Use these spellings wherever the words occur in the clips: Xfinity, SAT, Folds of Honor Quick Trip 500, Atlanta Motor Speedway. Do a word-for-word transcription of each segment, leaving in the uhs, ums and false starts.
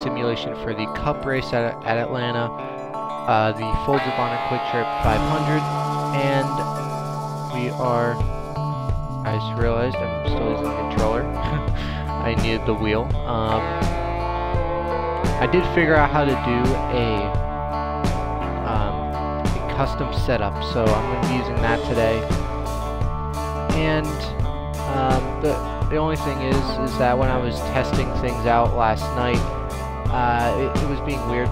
simulation for the Cup race at, at Atlanta, uh, the Folds of Honor Quick Trip five hundred, and we are, I just realized I'm still using the controller. I needed the wheel. Um, I did figure out how to do a custom setup, so I'm going to be using that today. And um, the, the only thing is is that when I was testing things out last night, uh, it, it was being weird.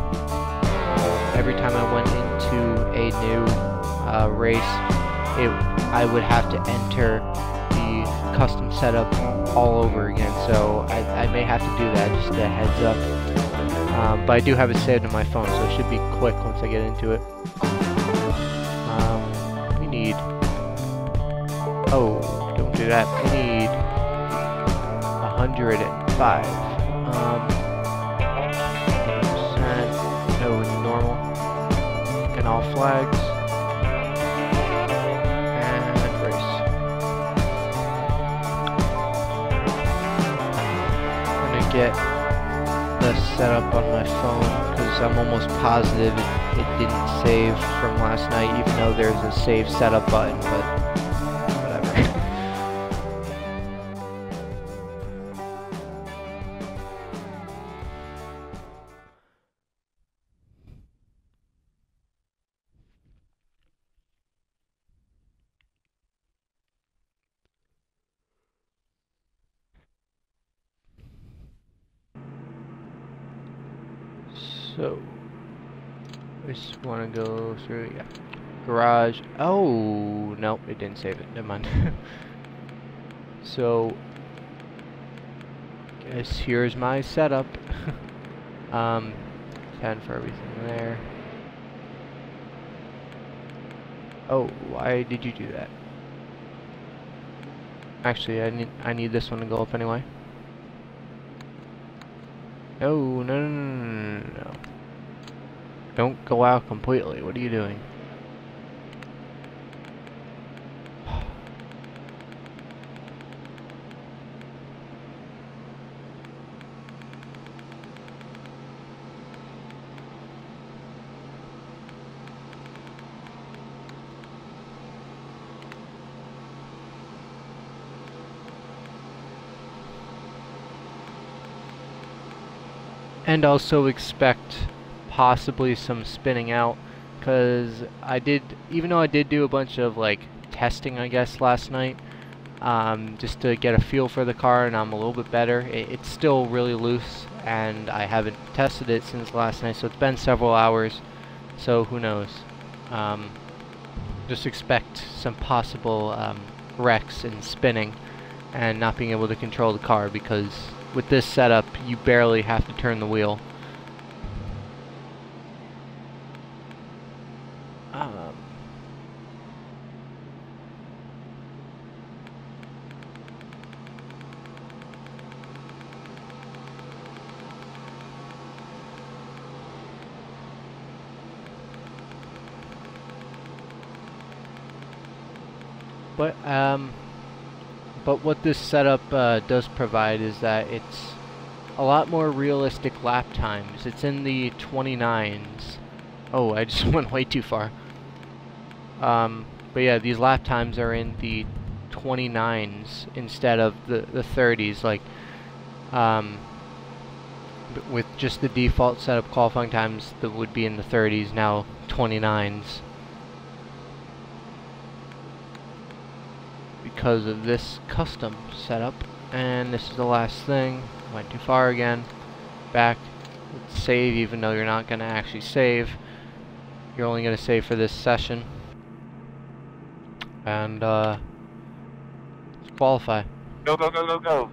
Every time I went into a new uh, race, it I would have to enter the custom setup all over again, so I, I may have to do that, just a heads up. Um, but I do have it saved on my phone, so it should be quick once I get into it. Um, we need, oh, don't do that, we need one hundred five, um, one hundred percent, no, it's normal, and all flags, and race. I'm gonna get the setup on my phone, because I'm almost positive it It didn't save from last night, even though there's a save setup button, but whatever. So I just want to go through, yeah. Garage. Oh, nope, it didn't save it. Never mind. So, guess here's my setup. um, ten for everything there. Oh, why did you do that? Actually, I need I need this one to go up anyway. Oh, no, no, no, no, no. Don't go out completely. What are you doing? And also expect possibly some spinning out, because I did, even though I did do a bunch of like testing, I guess, last night, um, just to get a feel for the car, and I'm a little bit better. It, it's still really loose, and I haven't tested it since last night, so it's been several hours, so who knows. Um, just expect some possible um, wrecks and spinning and not being able to control the car, because with this setup you barely have to turn the wheel. But um, but what this setup uh, does provide is that it's a lot more realistic lap times. It's in the twenty-nines. Oh, I just went way too far. Um, but yeah, these lap times are in the twenty-nines instead of the the thirties. Like um, with just the default setup, qualifying times that would be in the thirties, now twenty-nines. Because of this custom setup. And this is the last thing. Went too far again. Back. Let's save, even though you're not going to actually save. You're only going to save for this session. And uh, let's qualify. Go, go, go, go, go.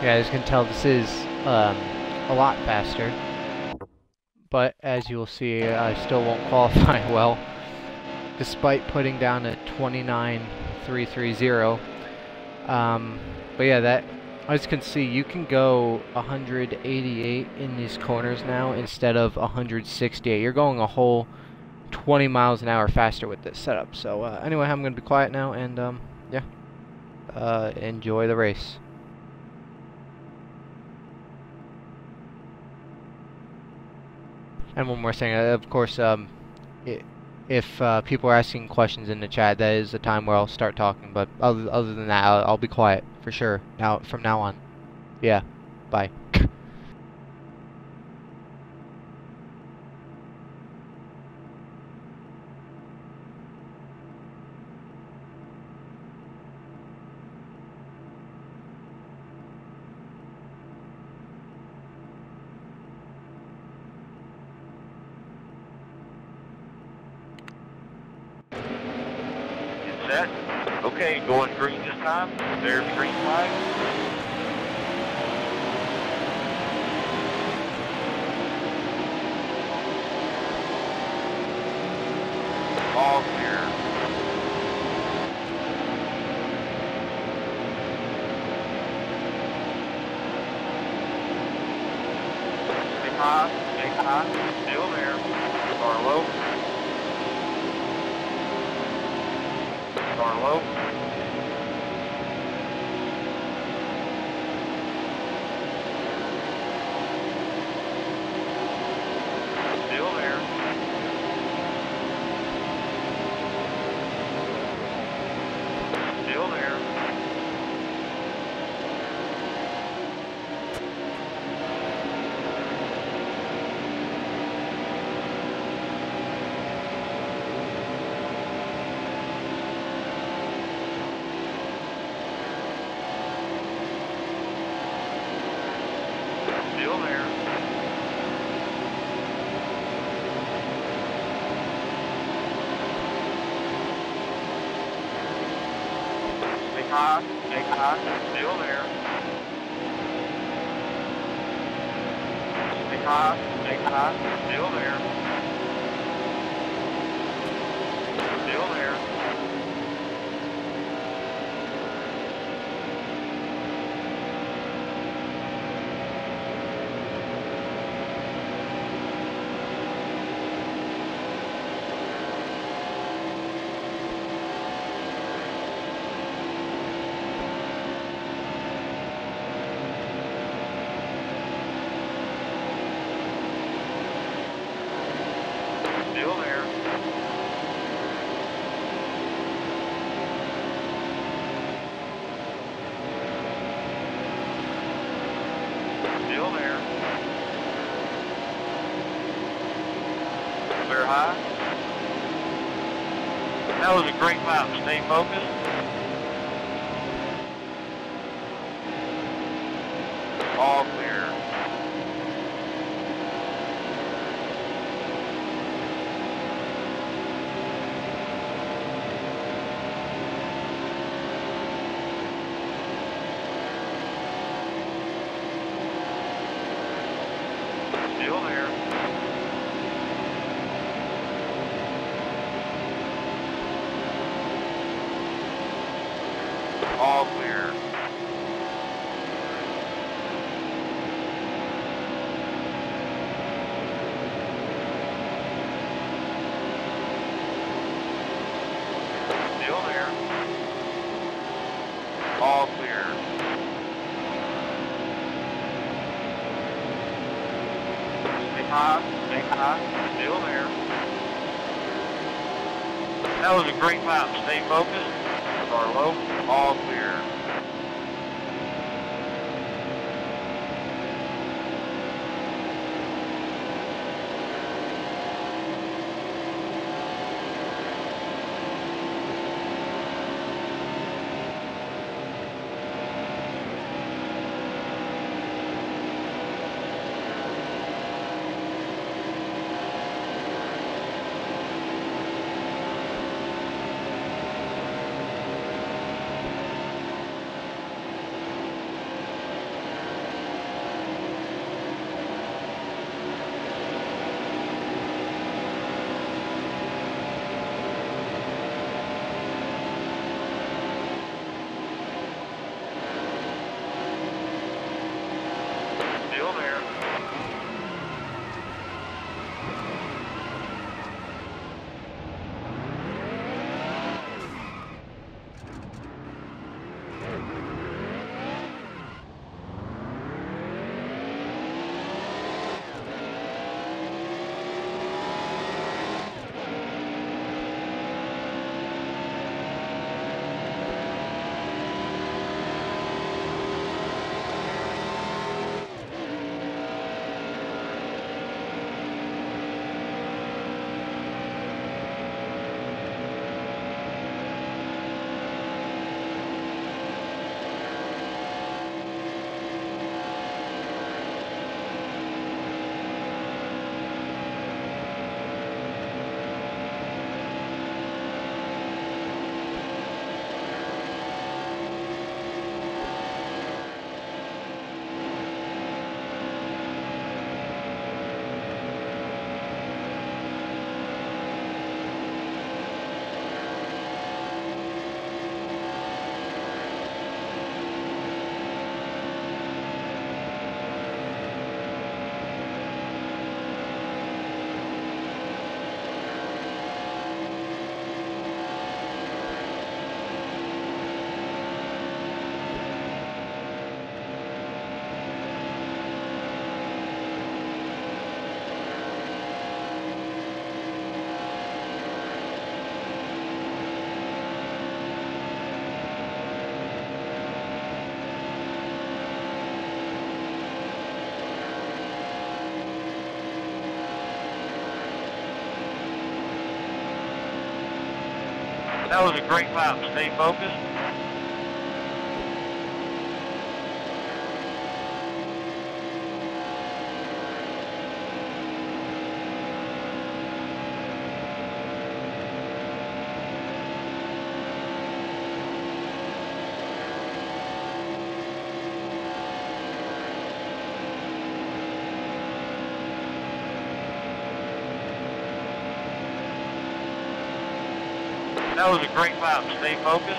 You guys can tell this is um, a lot faster, but as you'll see, I still won't qualify well, despite putting down a twenty-nine three thirty. Um, but yeah, that, as you can see, you can go one hundred eighty-eight in these corners now instead of one hundred sixty-eight. You're going a whole twenty miles an hour faster with this setup. So uh, anyway, I'm going to be quiet now, and um, yeah, uh, enjoy the race. And one more thing, of course, um, it, if uh, people are asking questions in the chat, that is the time where I'll start talking. But other, other than that, I'll, I'll be quiet for sure now from now on. Yeah, bye. Set. Okay, going green this time. There's green flag. All clear. Stay high, stay high, still there. Start low. Low. Still there. Still there. Still there. Stay high, stay high, still there. Stay high, stay high, still there. Still there. Still there. Still there. Clear high. That was a great lap. Stay focused. All clear. Still there. All clear. Still there. All clear. High, stay high, still there. That was a great lap. Stay focused. Start low. All clear. That was a great lap. Stay focused. That was a great lap. Stay focused.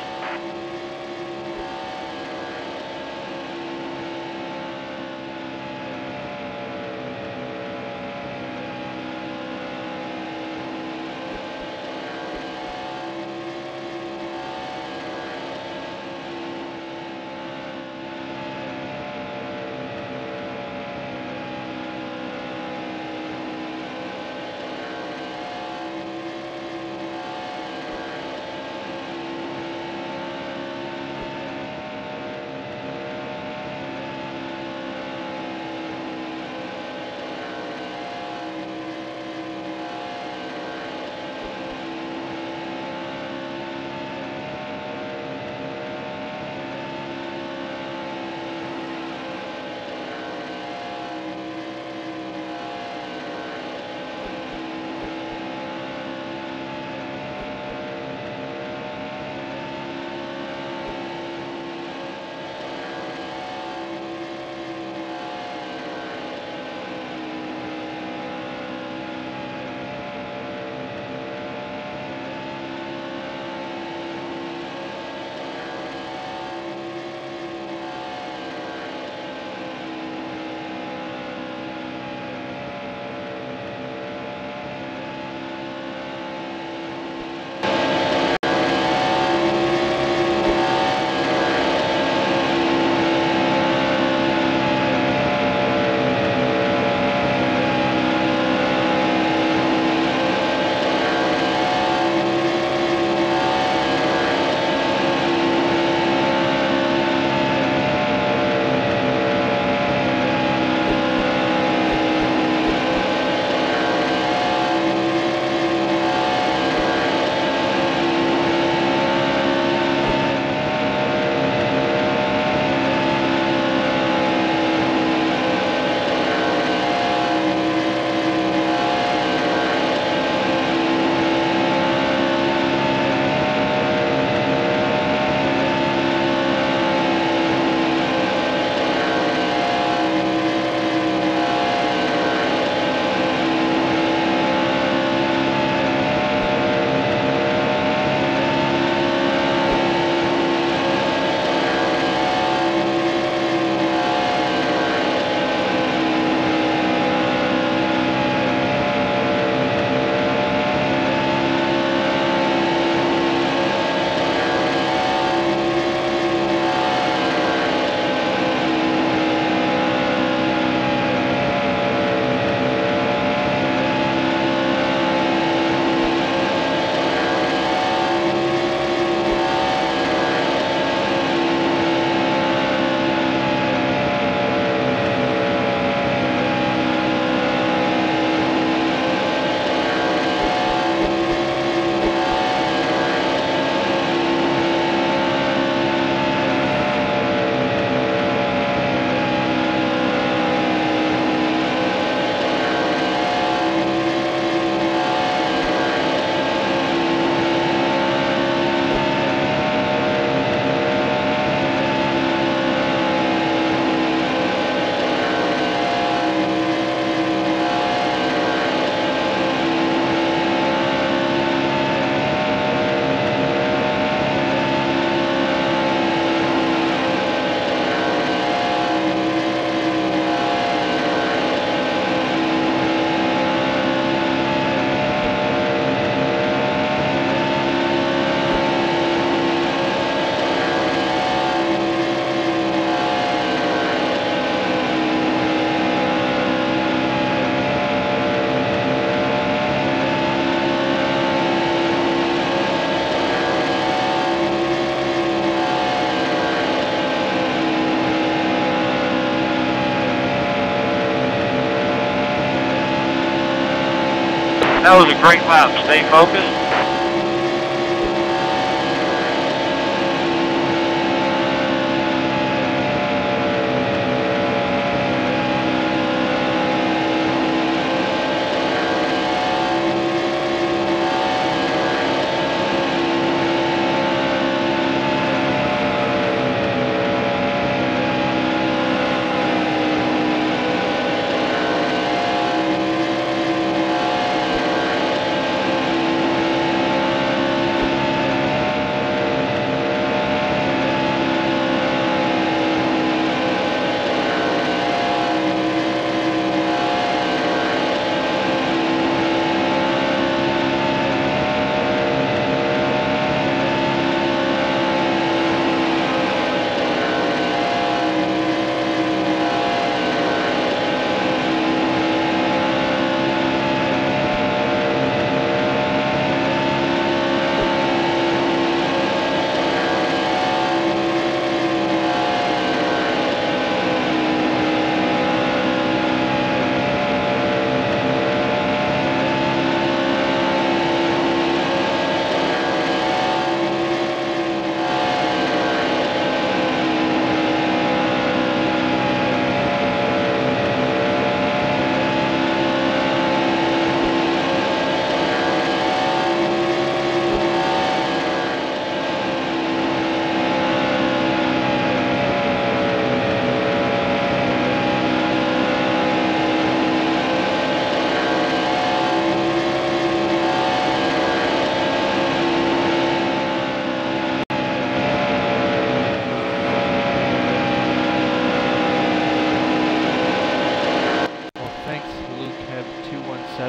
That was a great lap. Stay focused.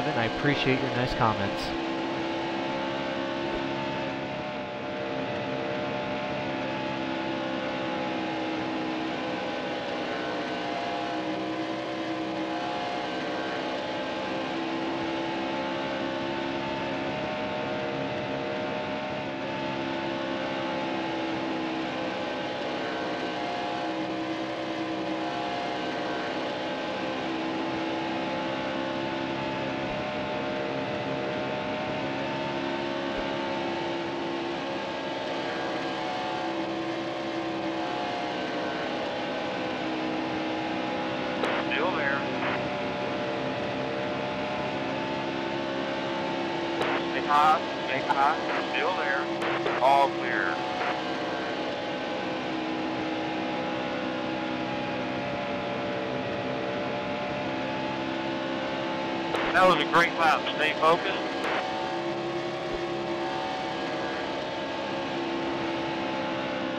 Evan. I appreciate your nice comments. That was a great lap. Stay focused. That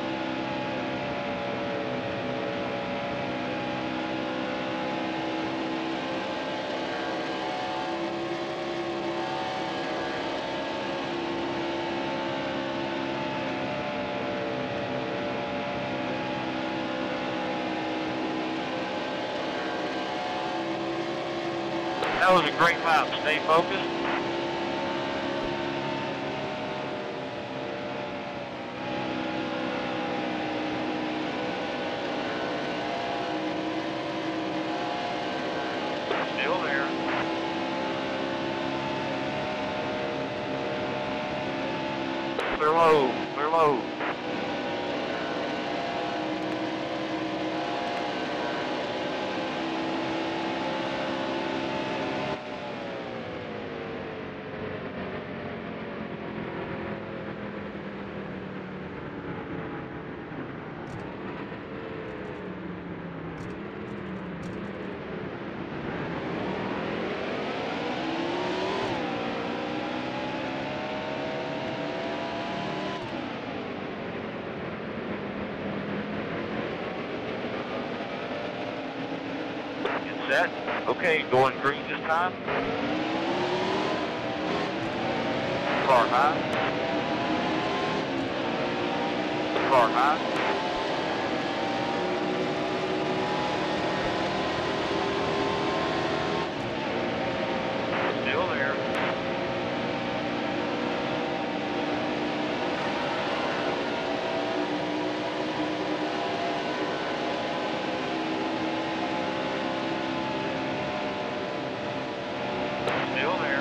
was a great lap. Stay focused. Still there. Clear low. Clear low. Okay, going green this time. Car high. Car high. Still there.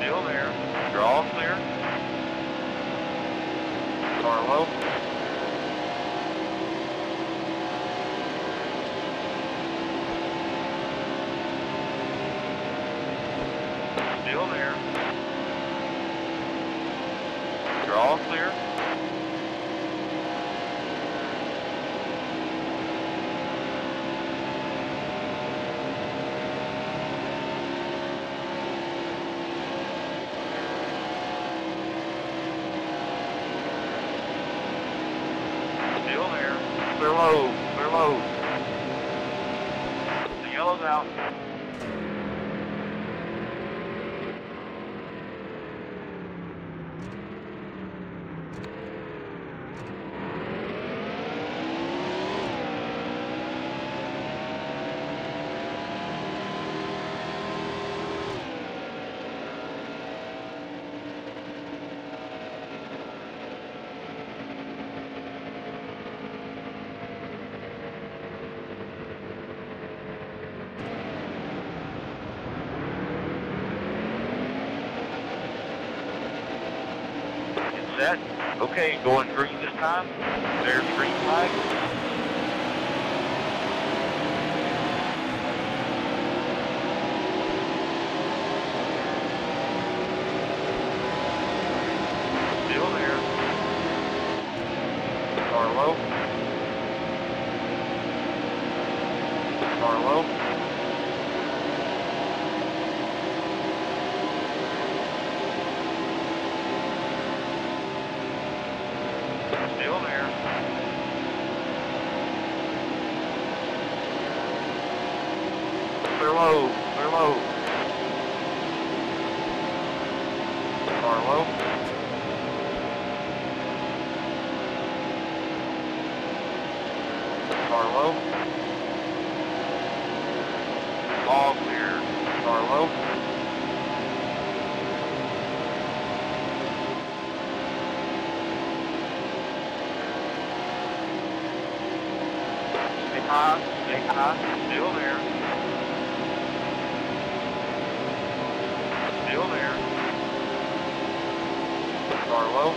Still there. You're all clear. Start low. Still there. You're all clear. Clear low, clear low. The yellow's out. Set. Okay, going green this time. There's green flag. Still there. Car low. Car low. Still there. Clear low, clear low. Car low. Car low. All clear. Car low. High, stay high, still there. Still there. Start low.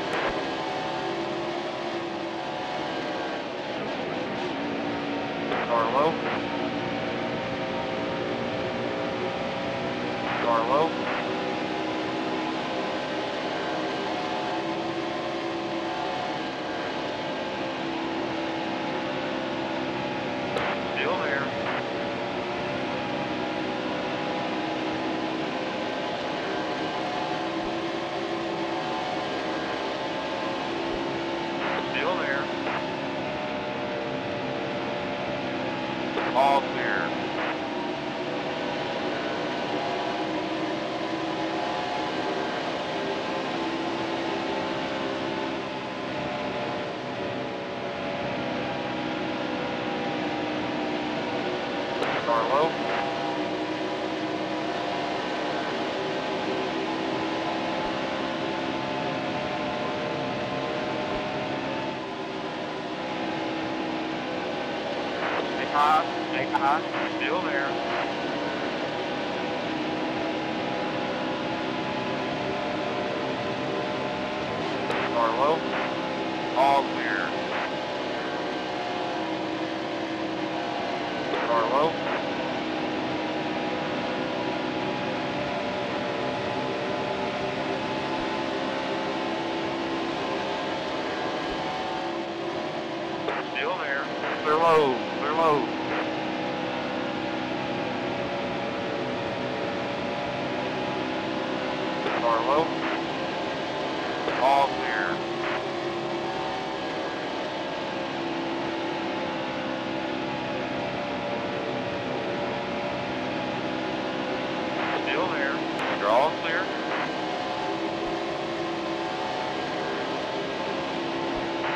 Start low. Start low. Still there. Still there. All clear. Start low. Stay high, stay high, still there. Start low. All clear. Start low. Still there. Clear low. Clear low. Car low. All clear. Still there. You're all clear.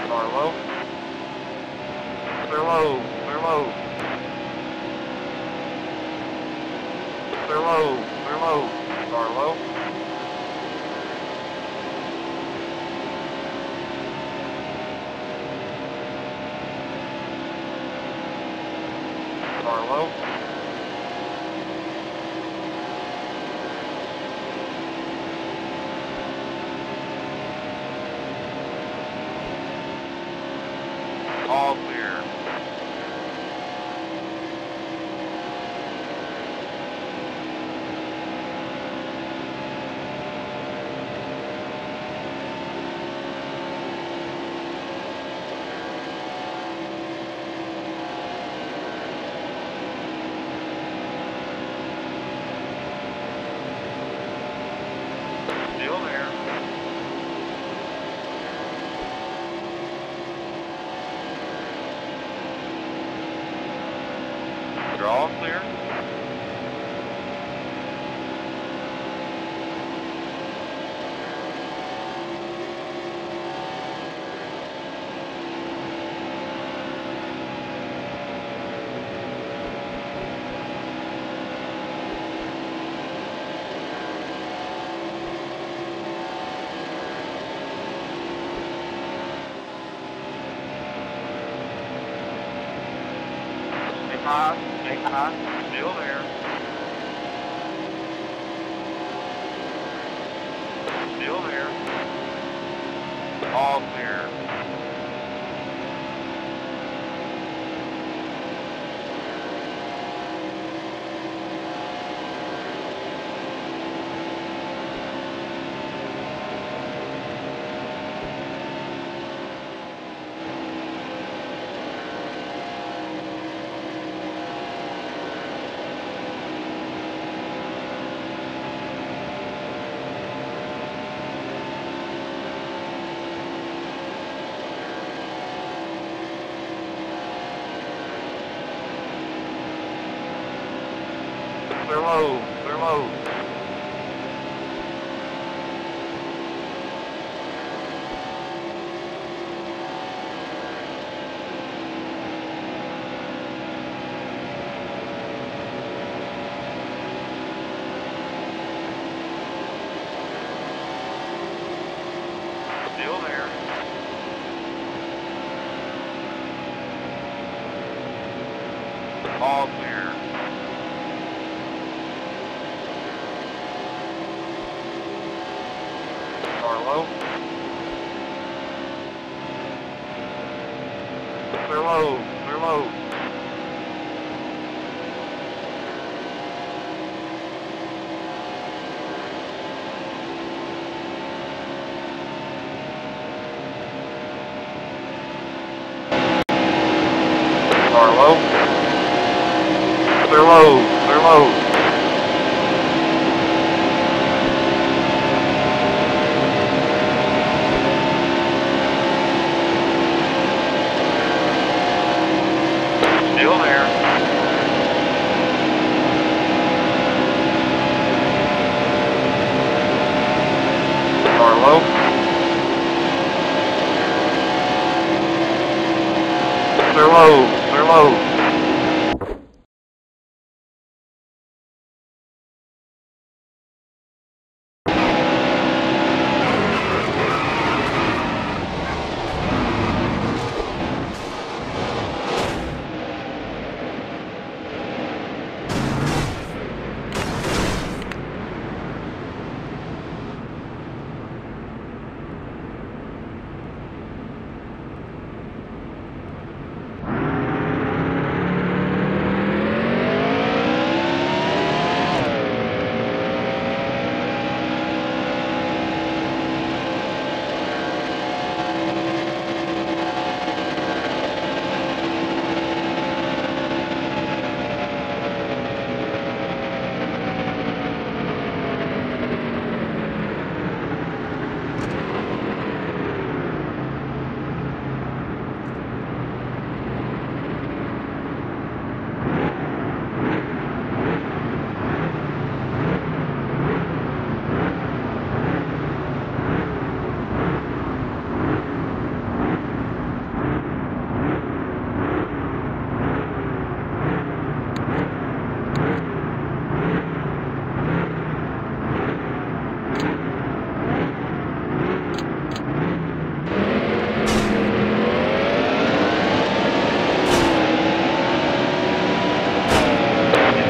Car low. Clear low, clear low. Clear low, clear low. Car low. Car low. You're all clear. Stay high, still there. Still there. All clear. Clear mode, clear mode. Still there. All clear. Low. Clear low, clear low. Clear low. Clear low, clear low. Still there. Car low. Clear low, clear low.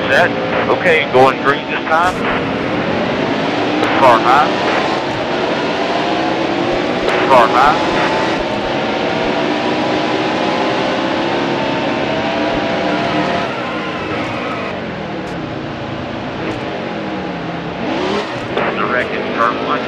Set. Okay, going green this time. Car high. Car high. Direct in turn one.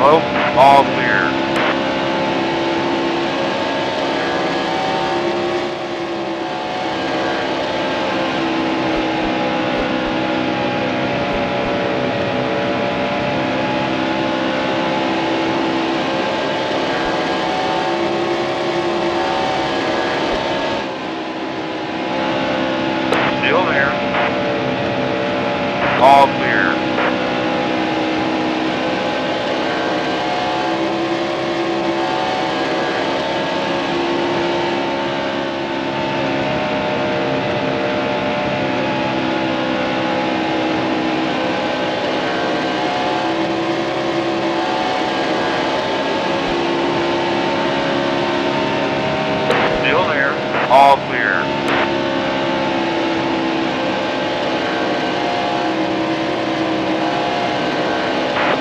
Hello? All clear. Still there. All clear. Still there. All clear.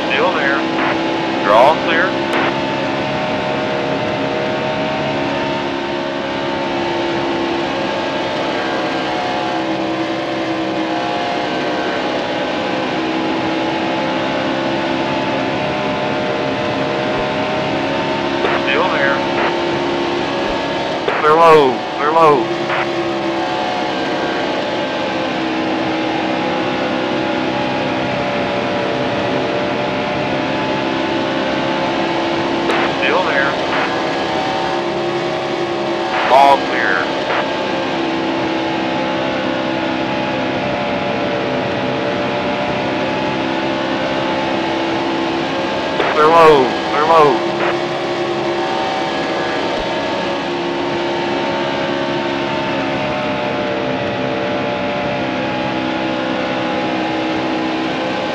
Still there. You're all clear. Still there. Clear low. Clear low. All clear. Clear low,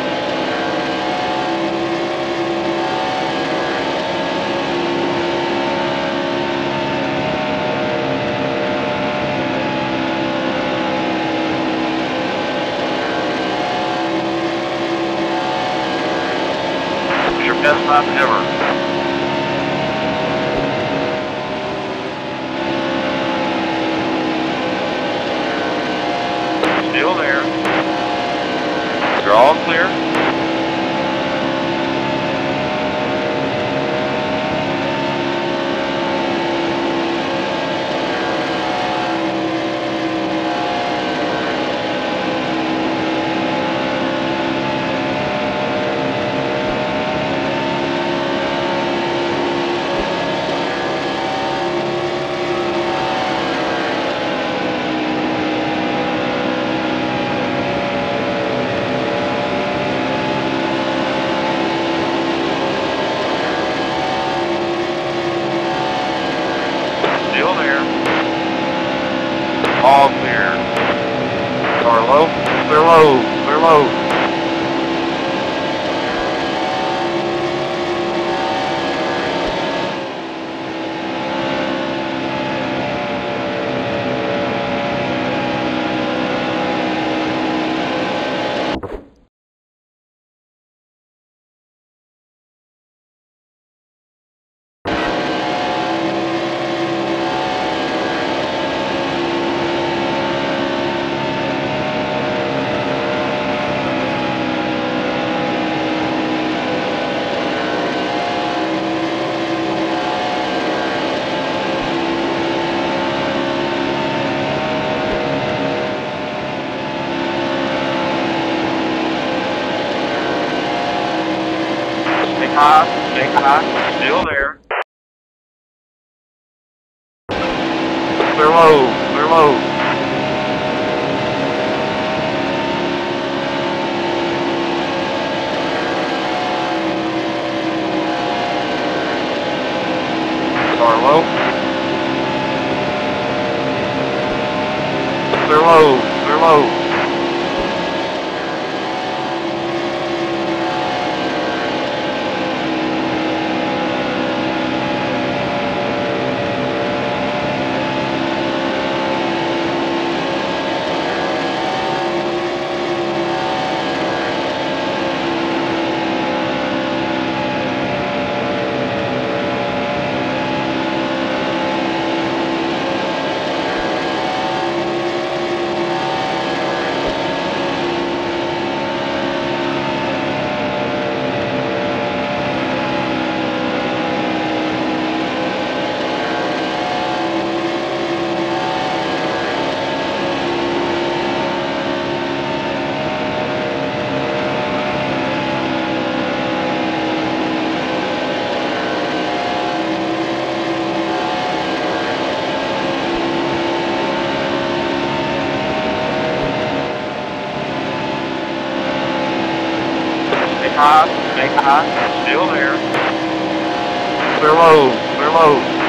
clear low. Best lap ever. Still there. You're all clear. Still there. All clear. Car low. Clear low. Clear low. High, stay high, still there. Clear low, clear low. Car low. Clear low, clear low. high, stay high, still there. Clear low, clear low.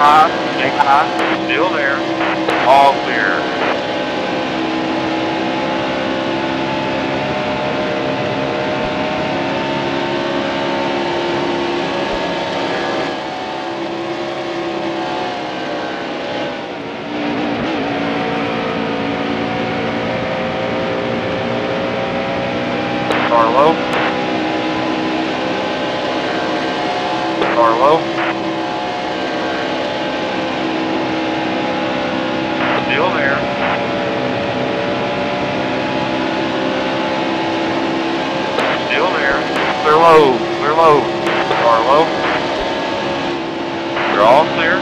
High, stay high, still there, all clear. Star low. Star low. Still there. Still there. Clear low. Clear low. Star low. You're all clear.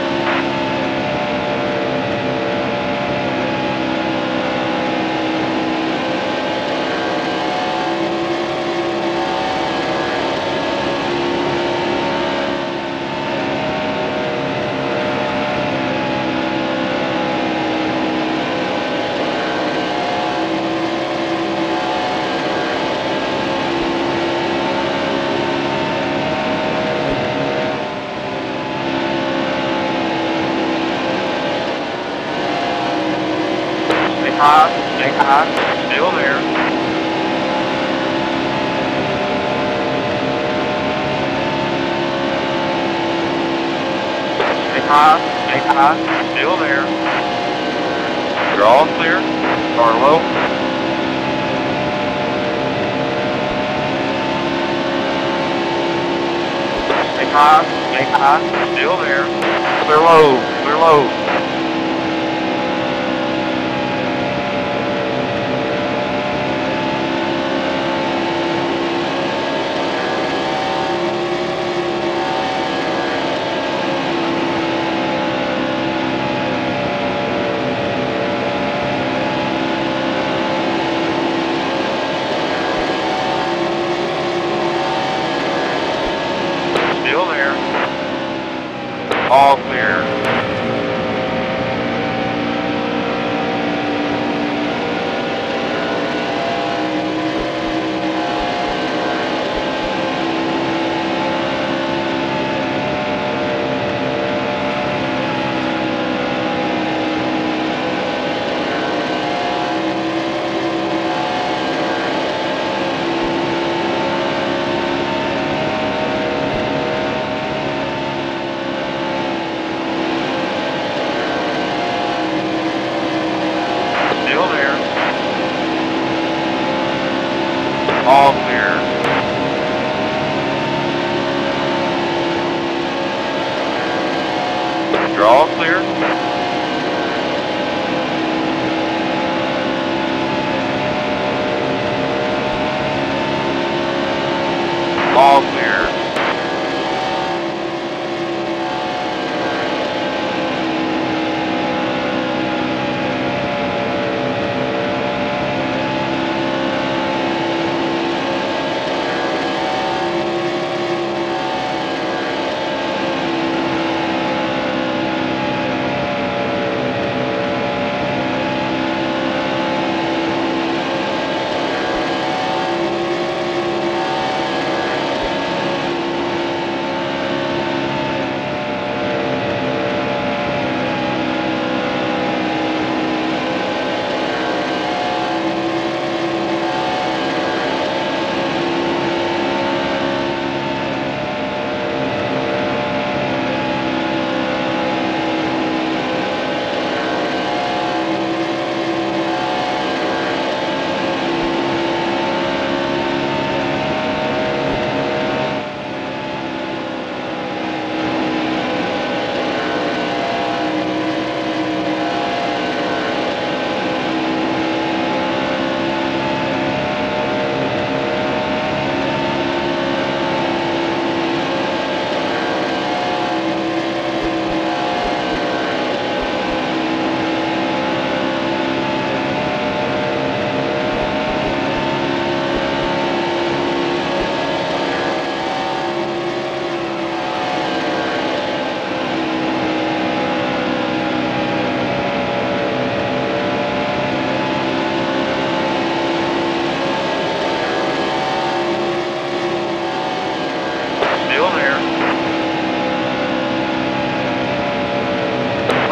High, stay high, still there. Stay high, stay high, still there. You're all clear. Star low. Stay high, stay high, still there. Clear low, clear low. All clear. All clear. You're all clear. All clear.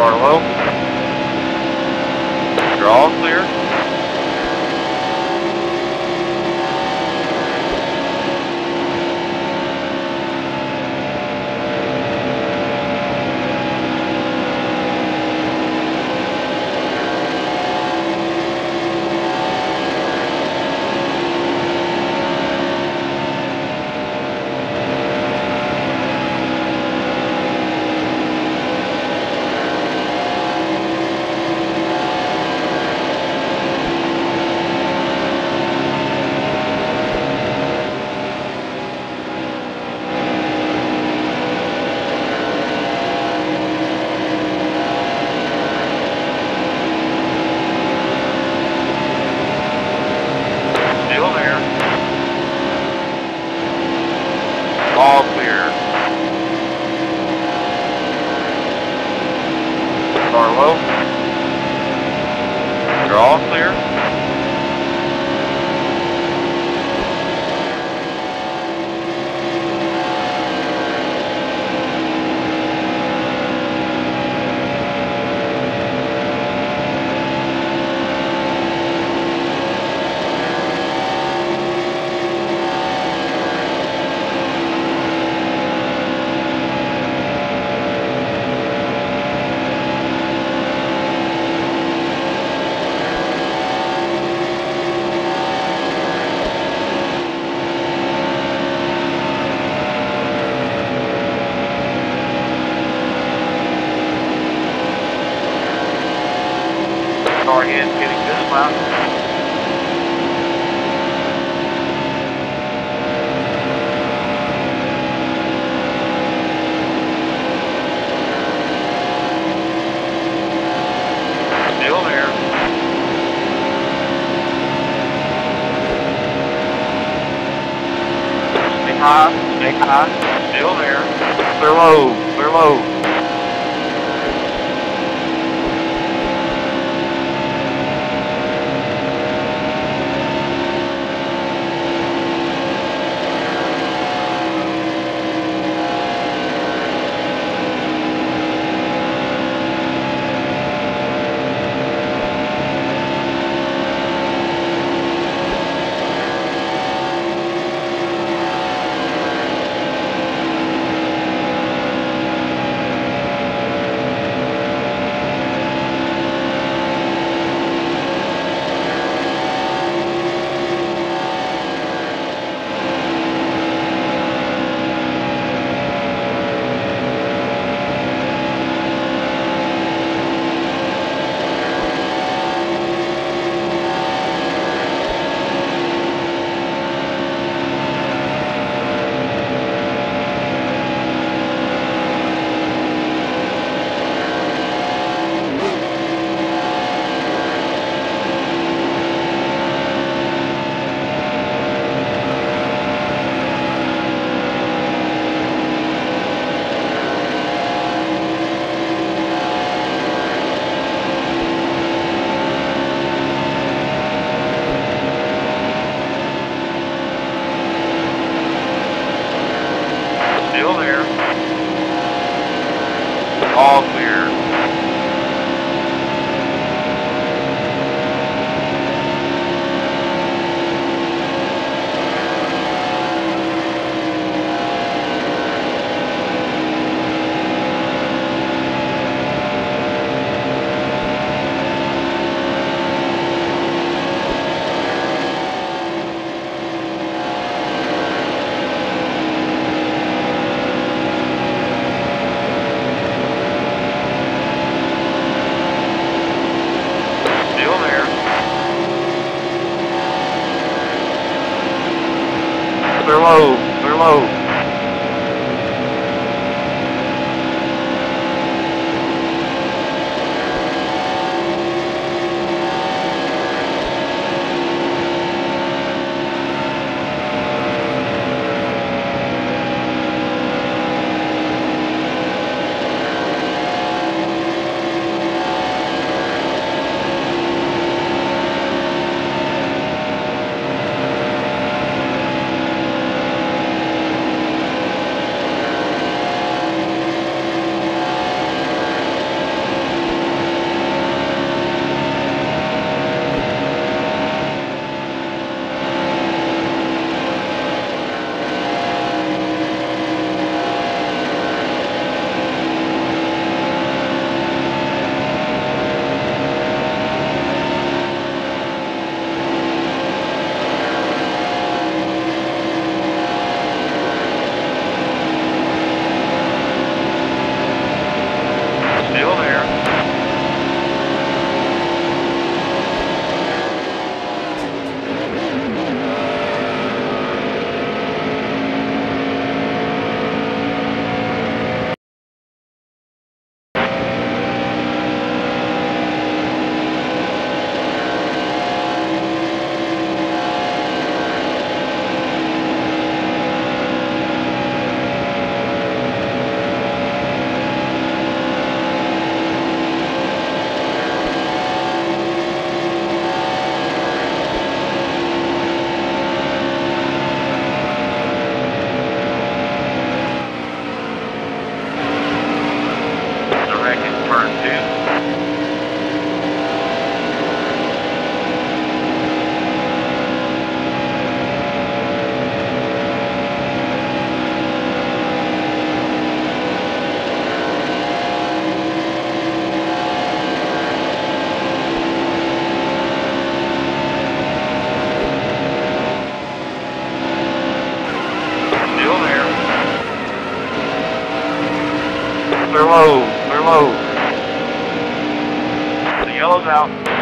Barlow. You're all clear. low. The yellow's out.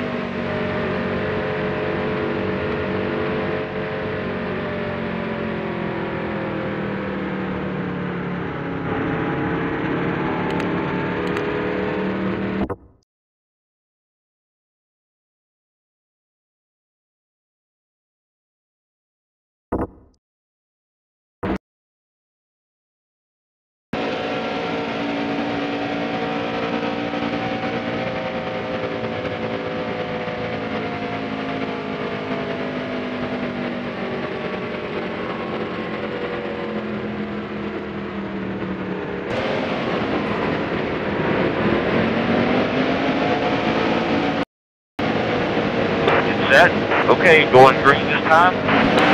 Okay, going green this time.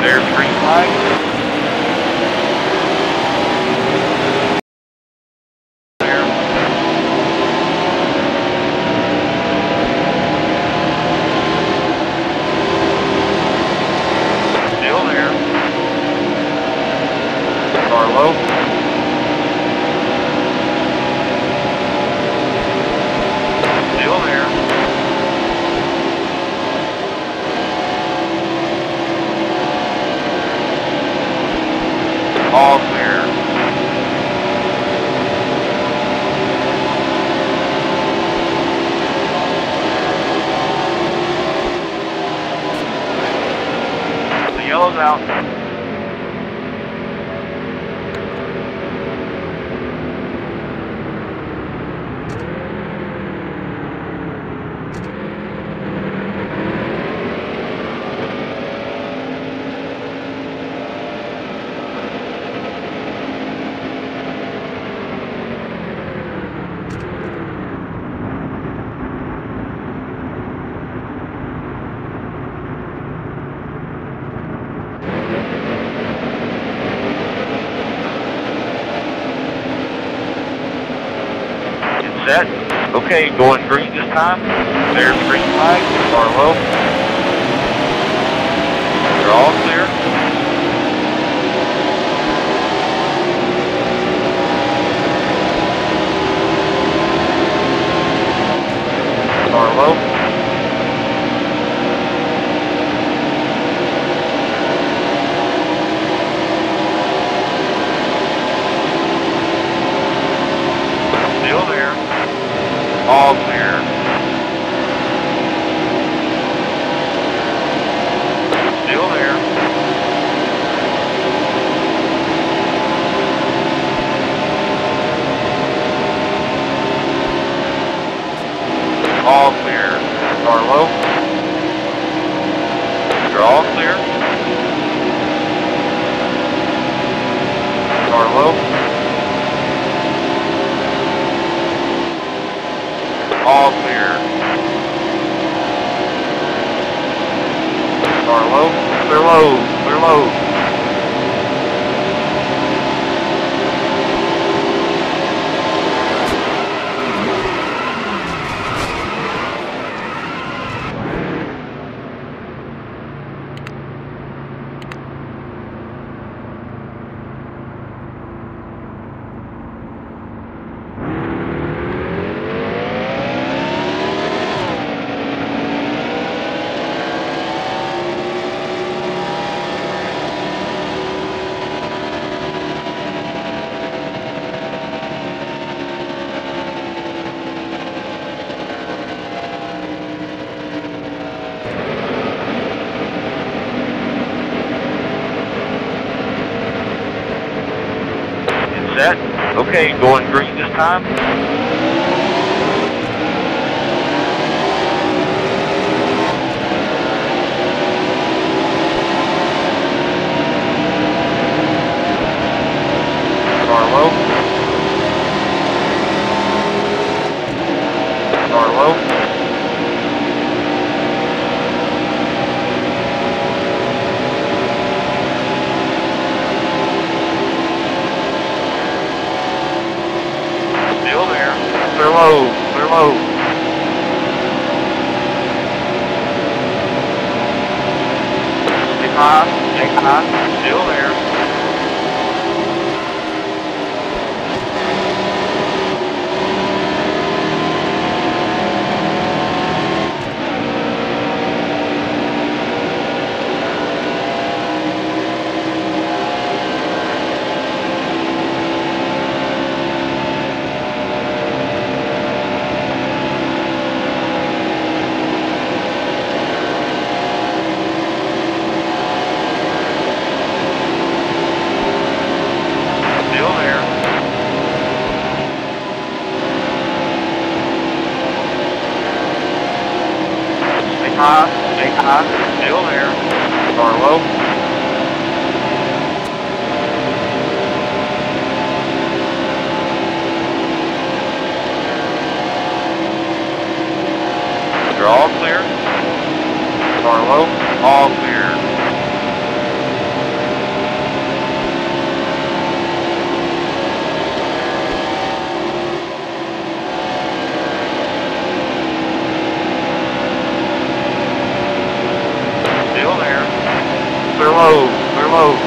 There's green flag. There. Still there. Car low. Still there. All clear. The yellow's out. Set. Okay, going green this time. There's green flag, car low. They're all clear. Car low. Still there. All clear. Still there. All clear. Car low. You're all clear. Car low. All clear. Car low. Clear low. Clear low. Set. Okay, going green this time. Car low. Car low. They're low, they're low. Stay high, stay high, still there. high, make high, still there, start low. You're all clear, start low, all clear. Clear low, clear low.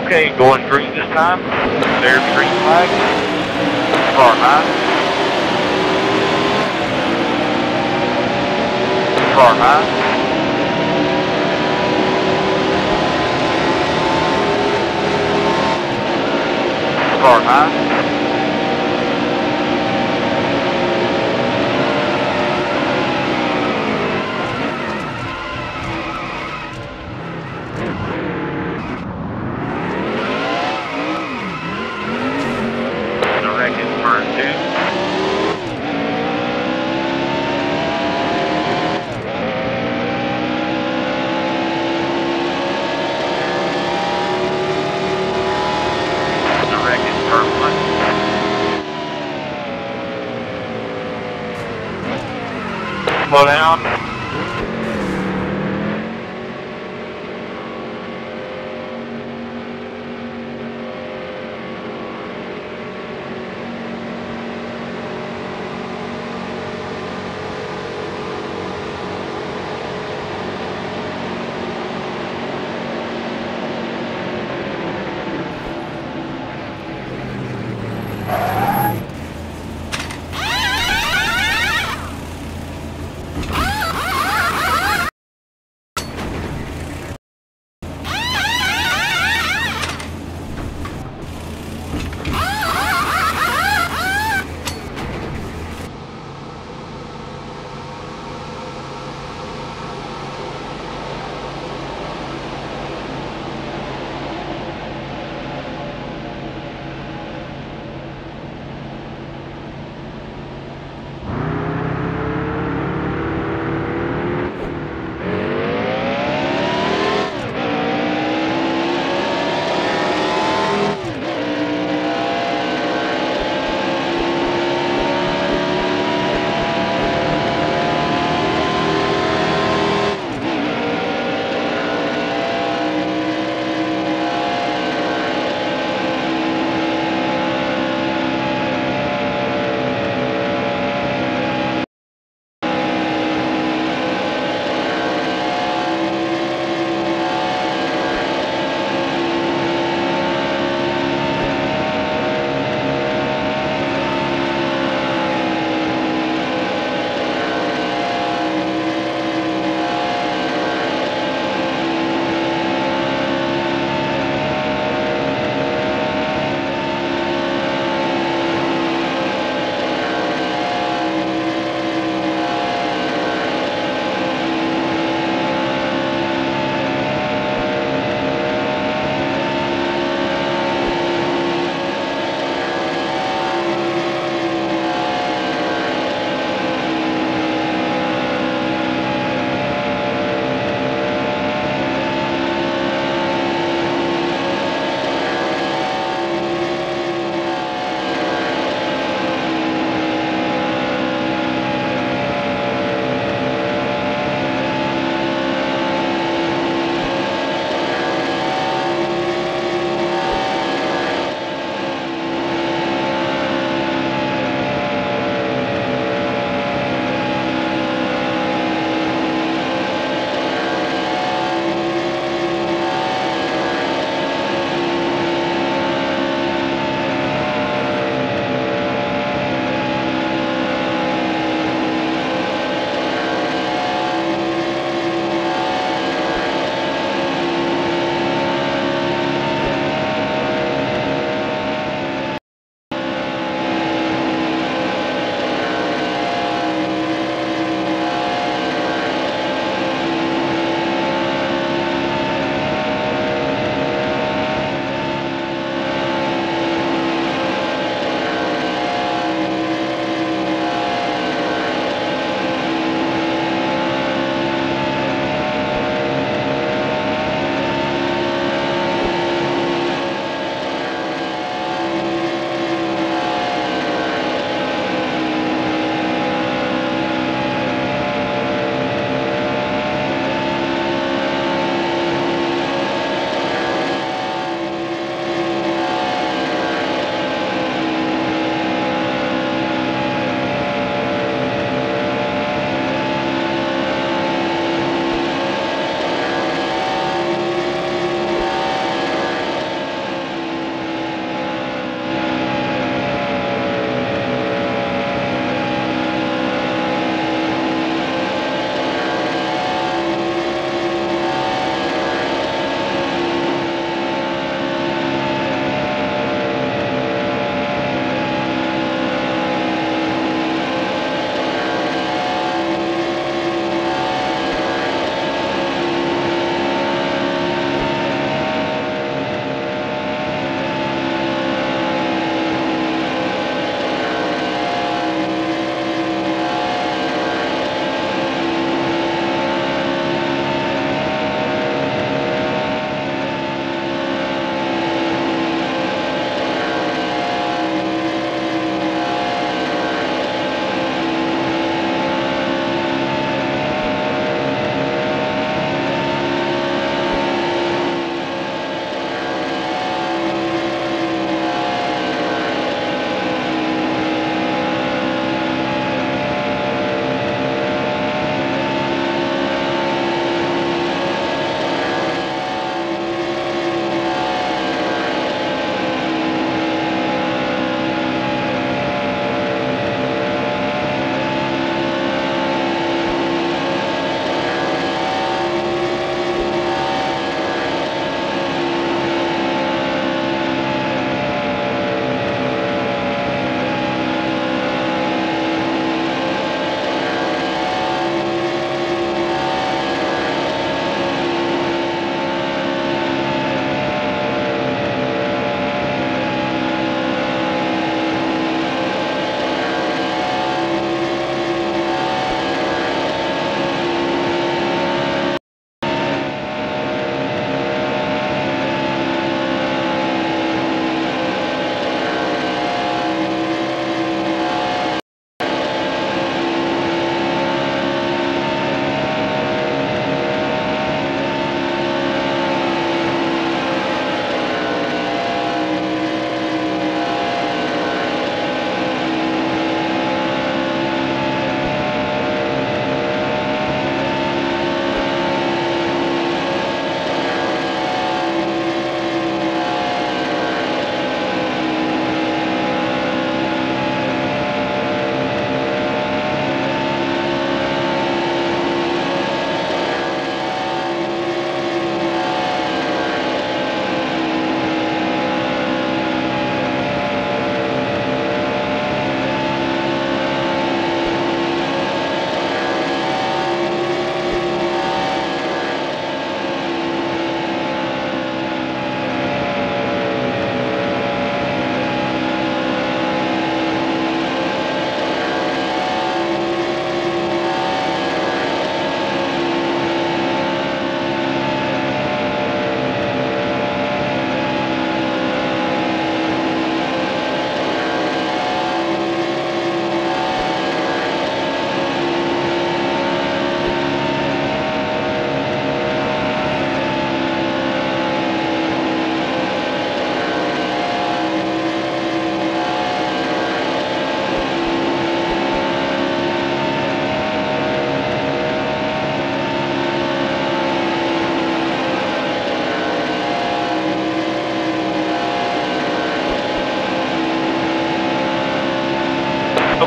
Okay, going green this time. There's green flag. Start high. Start high. Start high. Turn two. Directed turn one. Slow down. Ah!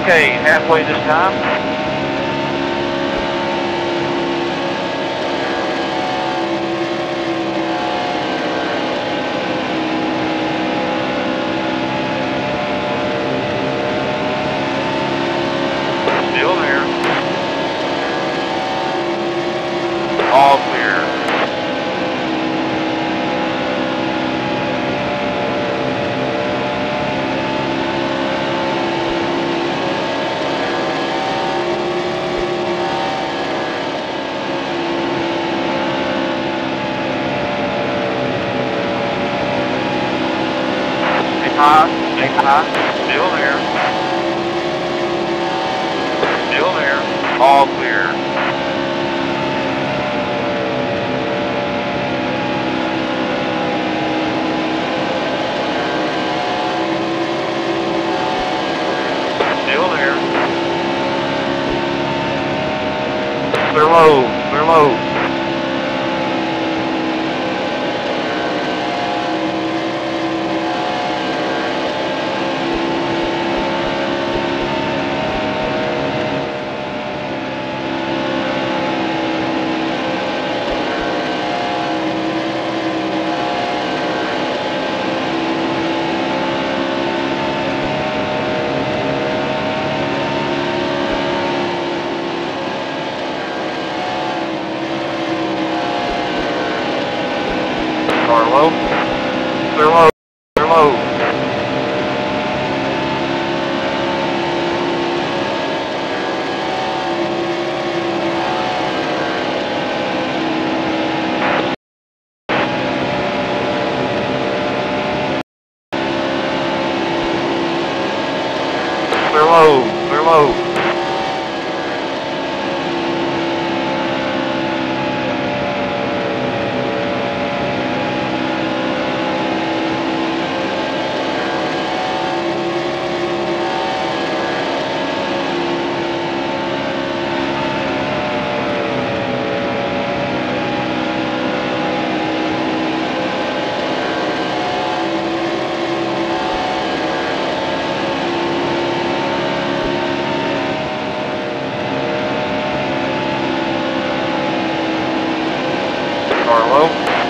Okay, halfway this time. Still there. All clear. Uh-huh. Still there. Still there. All clear. Still there. Clear low. Clear low.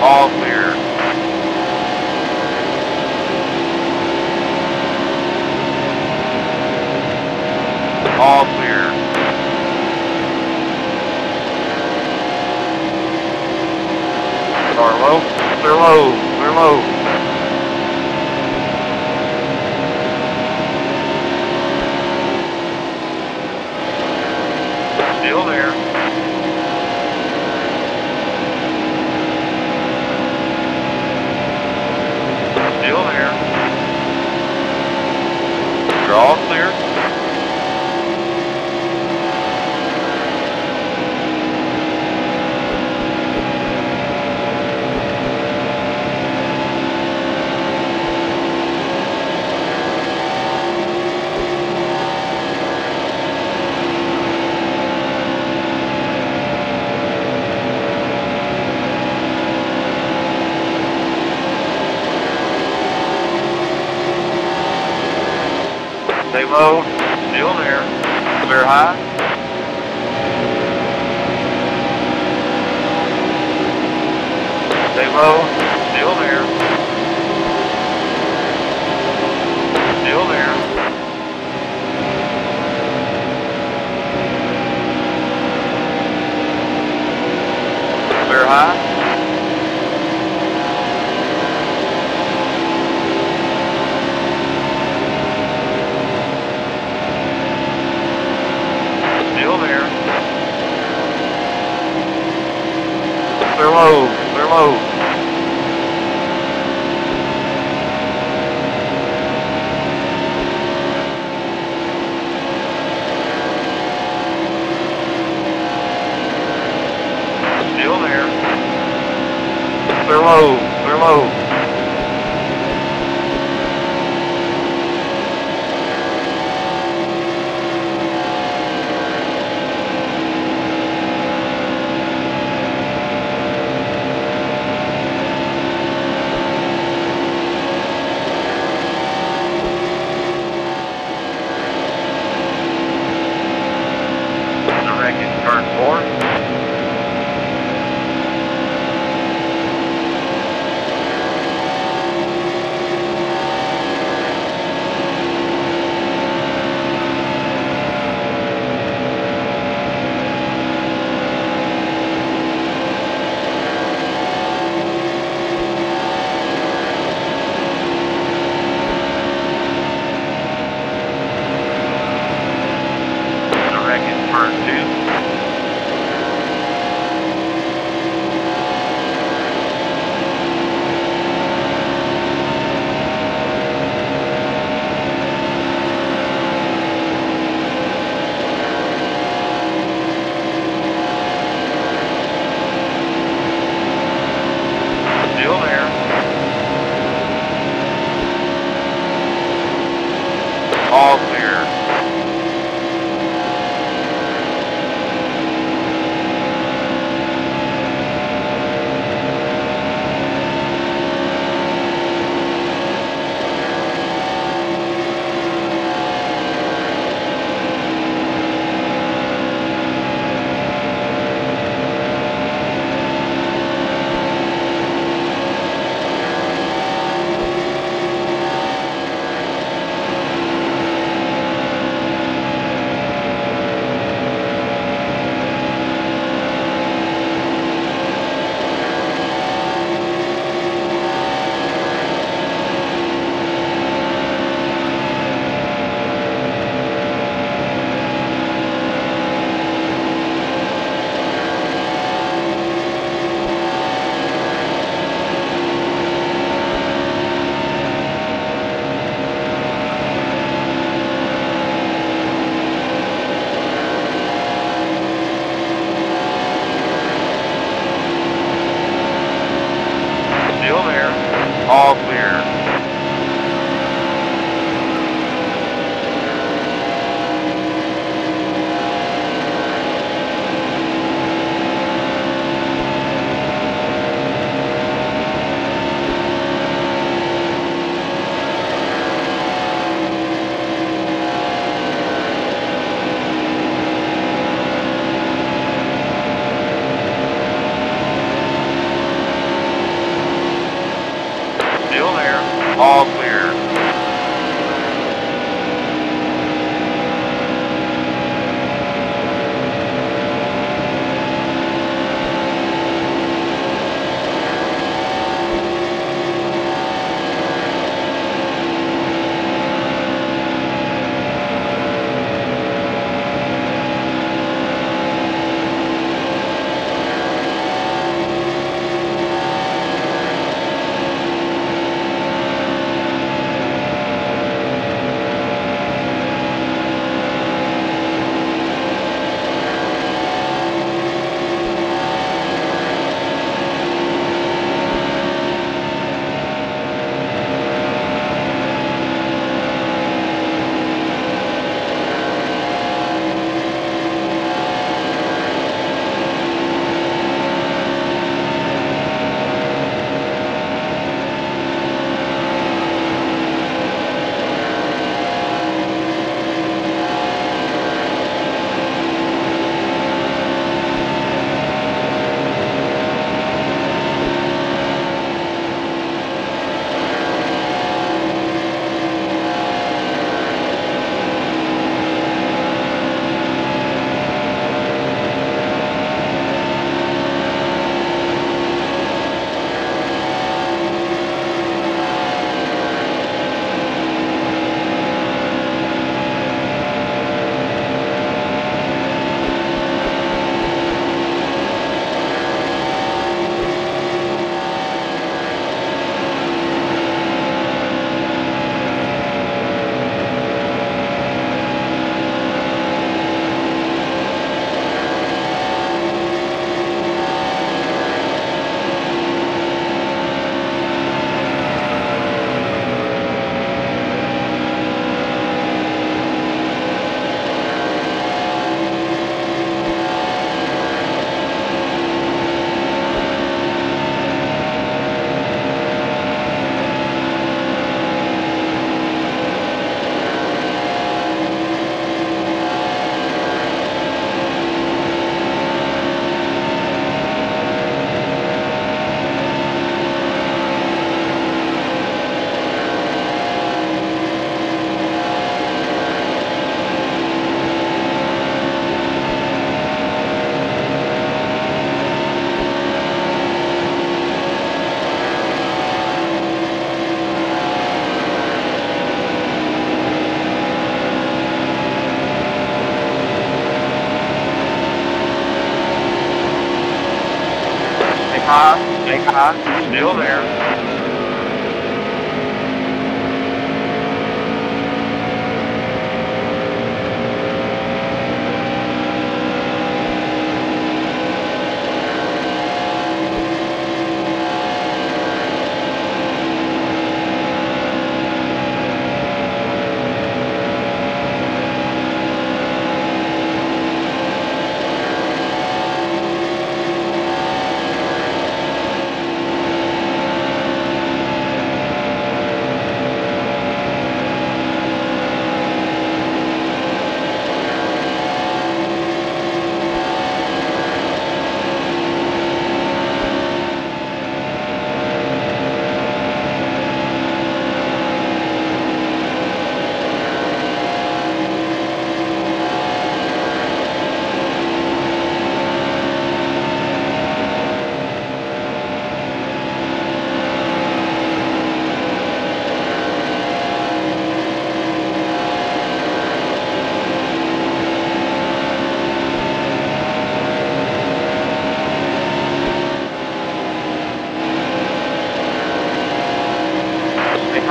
All clear. All clear. Start low. Clear low. Clear low. Still there. Still there. You're all clear. Stay low, still there, clear high. Stay low, still there. Still there. Clear high. They're low, they're low. All clear. All clear. All clear. Big hot, still there.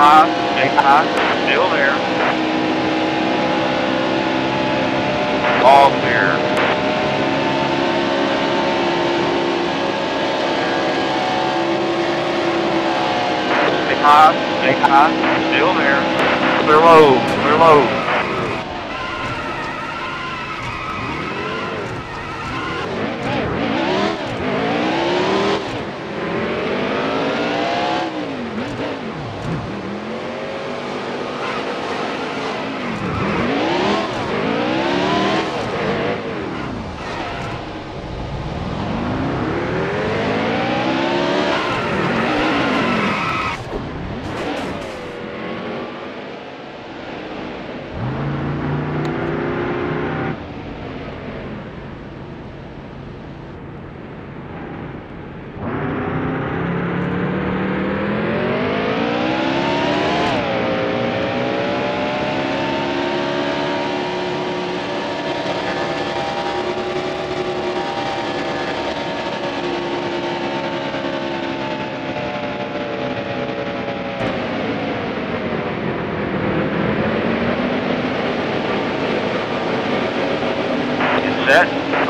high, eight high, still there. All clear. Stay high, stay high, still there. Clear low, clear low.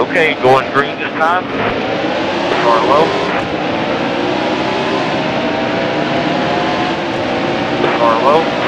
Okay, going green this time. Start low. Start low.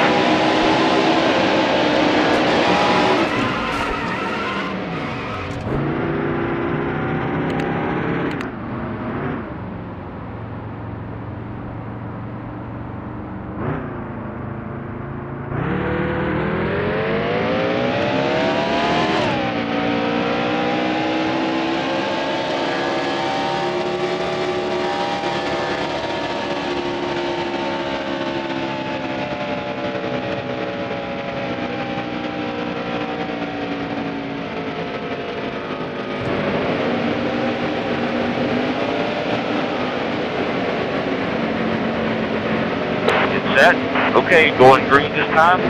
Okay, going green this time.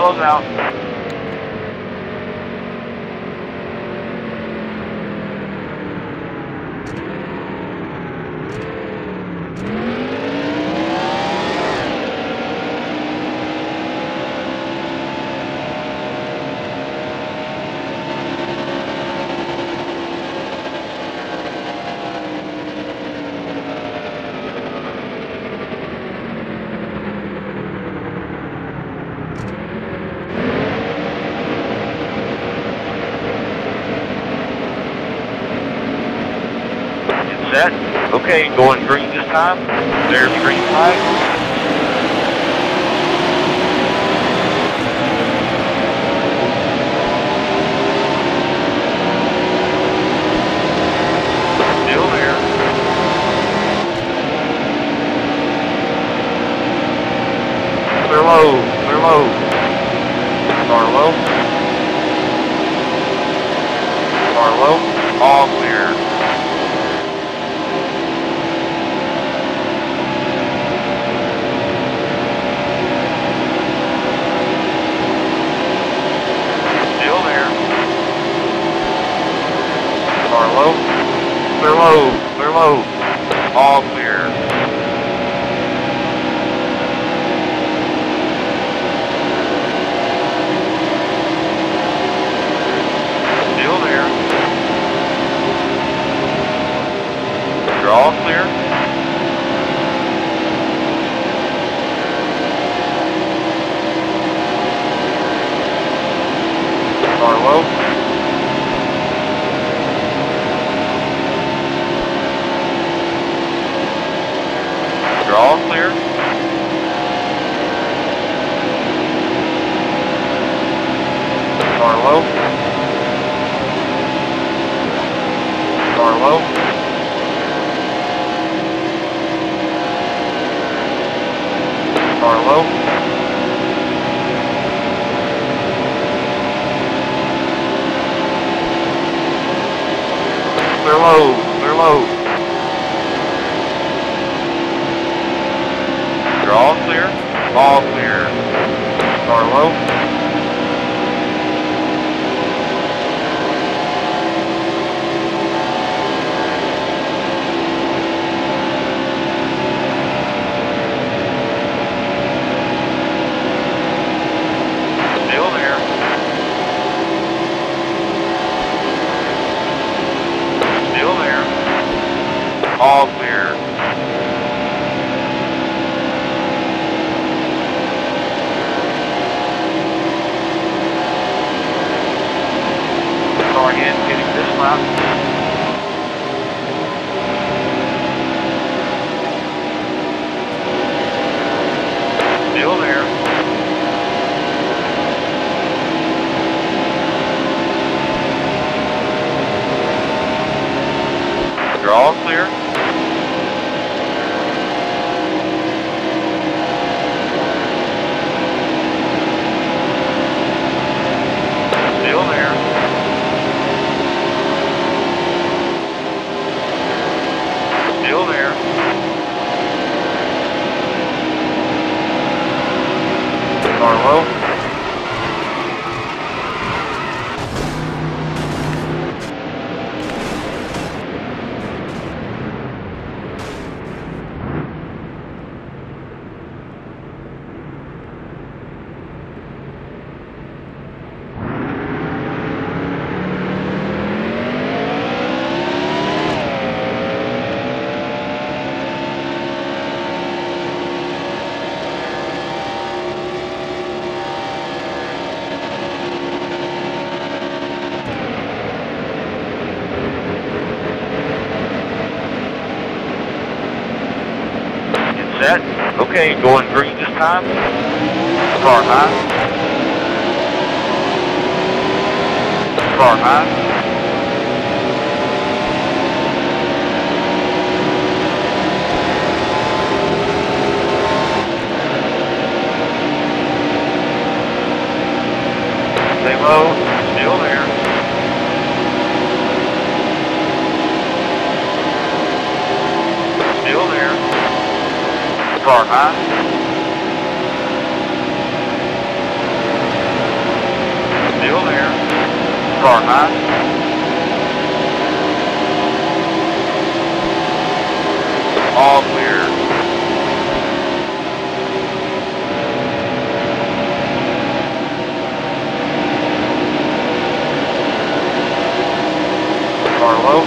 Yellow's out. Set. Okay, going green this time. There's green flag. Okay, going green this time. Car high. Car high. Stay low, still there. Still there. Car high. car nine. All clear. Carlo.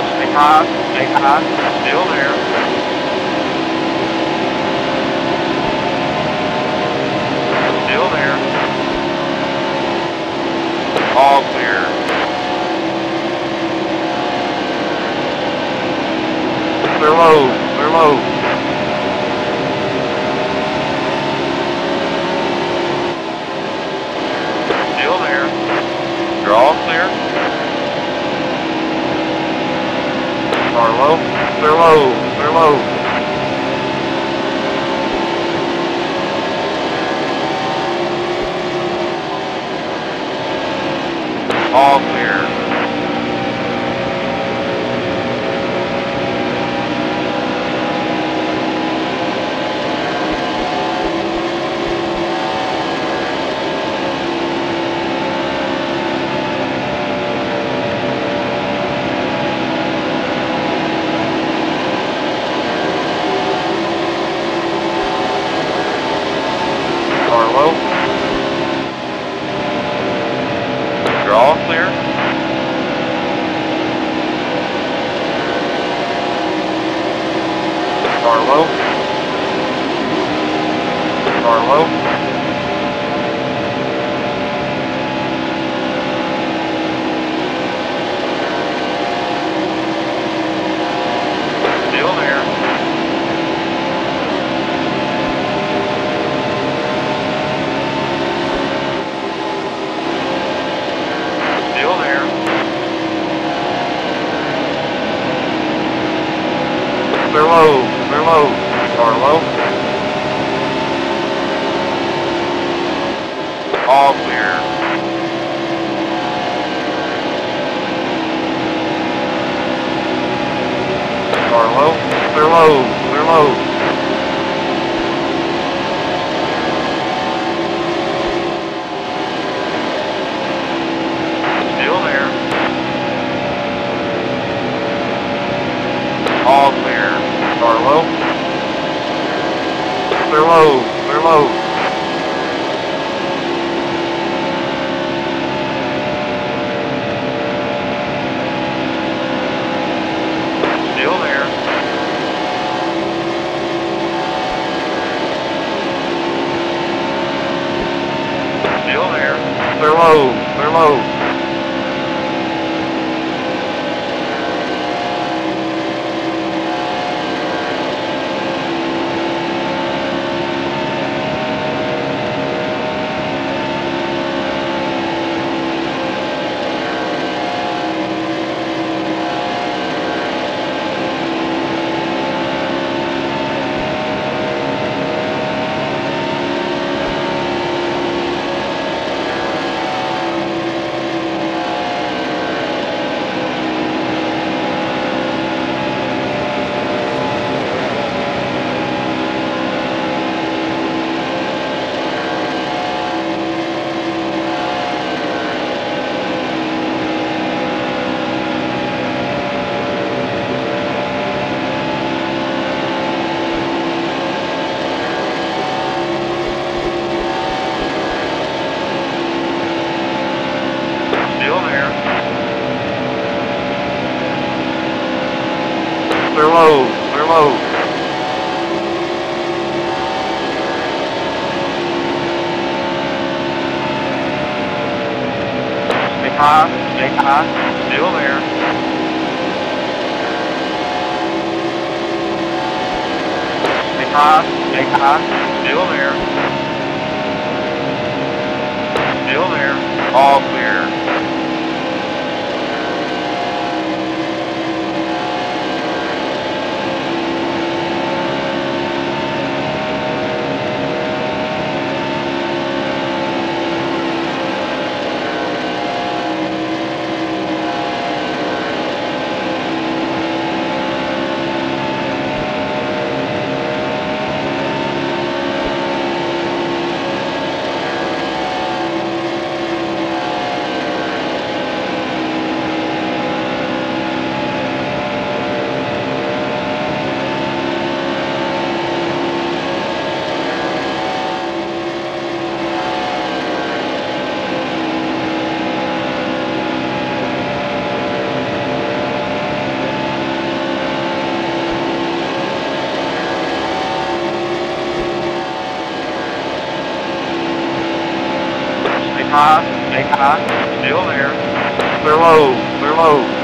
Stay high, stay high, still there. All clear. Clear low, clear low. Still there. You're all clear. Car low, clear low, clear low. All clear. Carlo. Carlo. Still there. Still there. Clear low. Clear low, car low. All clear. Car low, clear low, clear low. Still there. All clear. Car low. Clear low, clear low. Still there. Still there. Clear low, clear low. They're low, they're low. Stay high, stay high, still there. Stay high, stay high, still there. Still there, all clear. high, make high, still there. Clear low, clear low.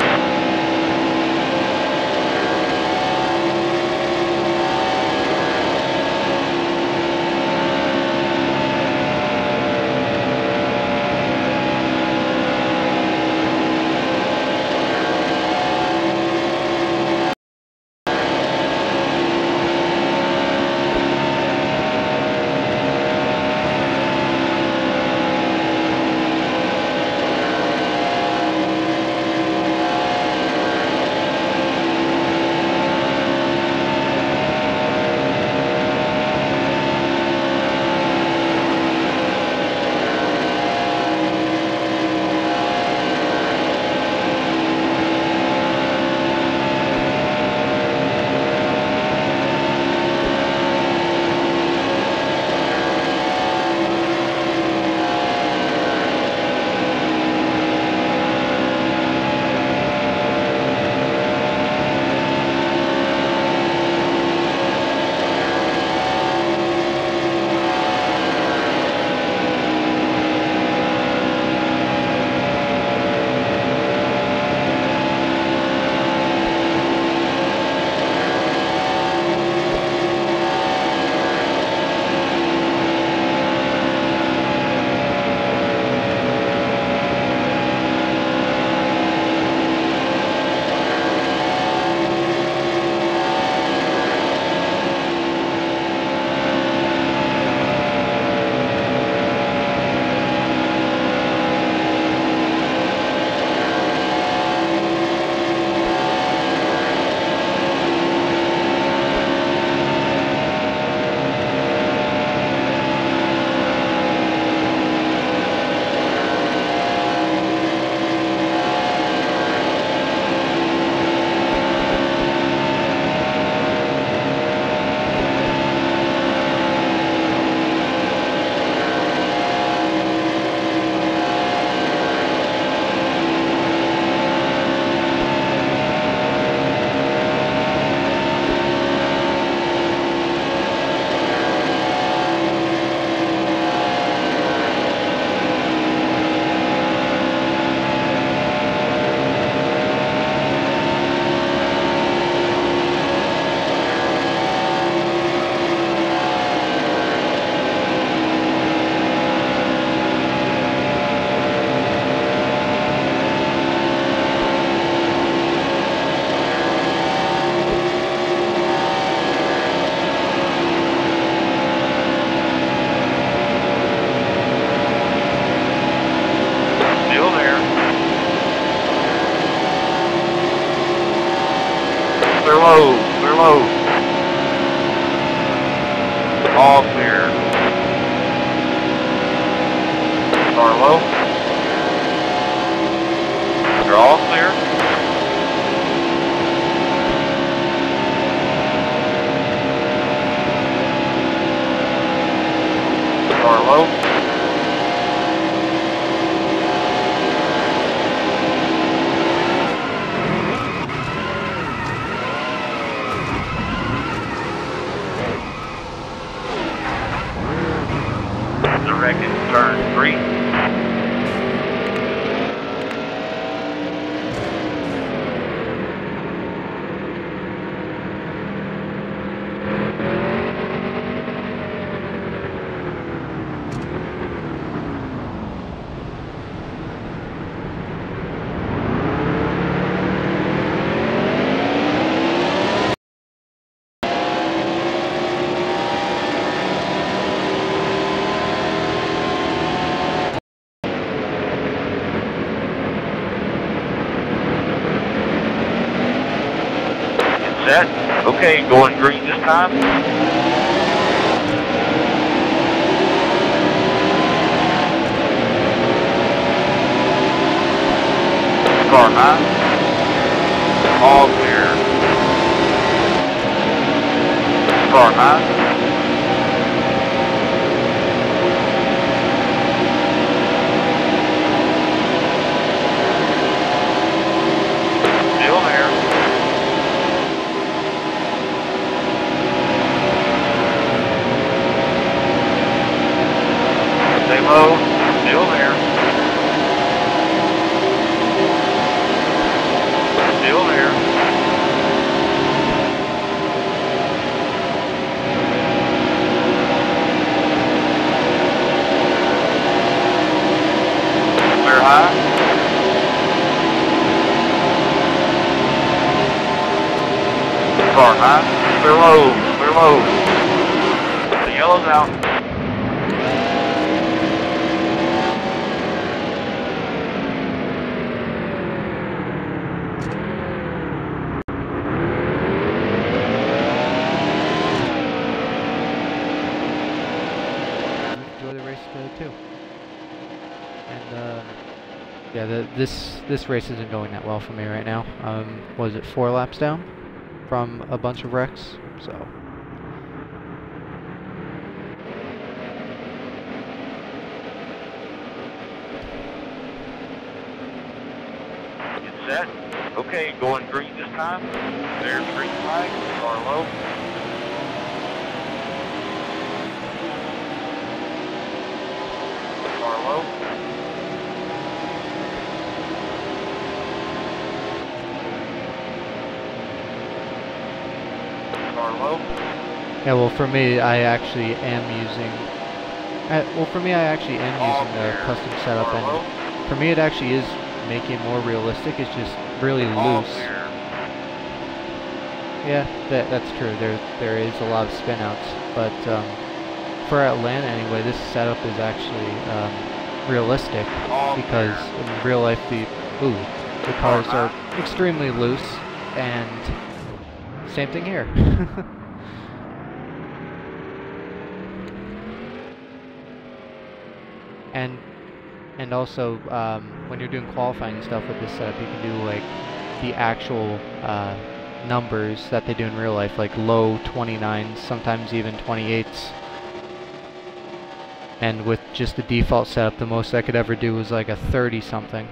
Okay, going green this time. Car high. All clear. Car high. Still there. Low, still there. car, huh? Clear low, clear low. The yellow's out. Enjoy the race uh, too. And uh, yeah, the, this this race isn't going that well for me right now. Um, was it four laps down from a bunch of wrecks? So. Get set. Okay, going green this time. There's green flag. Car low. Yeah, well, for me, I actually am using. I, well, for me, I actually am using the custom setup, and for me, it actually is making it more realistic. It's just really loose. Yeah, that that's true. There there is a lot of spinouts, but um, for Atlanta anyway, this setup is actually um, realistic because in real life the ooh, the cars are extremely loose, and same thing here. And and also, um, when you're doing qualifying and stuff with this setup, you can do like the actual uh, numbers that they do in real life, like low twenty-nines, sometimes even twenty-eights. And with just the default setup, the most I could ever do was like a thirty-something.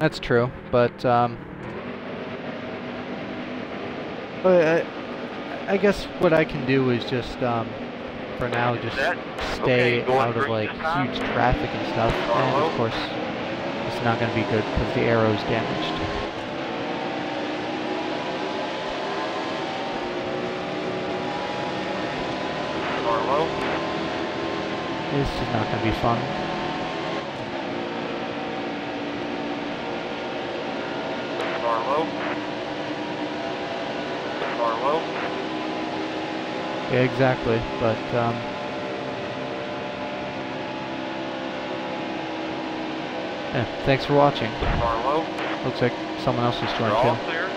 That's true, but um, I, I guess what I can do is just. Um, For now, just stay okay, out of like huge traffic and stuff, and of course, it's not going to be good because the arrow's damaged. Carlo. This is not going to be fun. Carlo. Carlo. Yeah, exactly, but um yeah, thanks for watching. Carlo. Looks like someone else is joined too. Clear.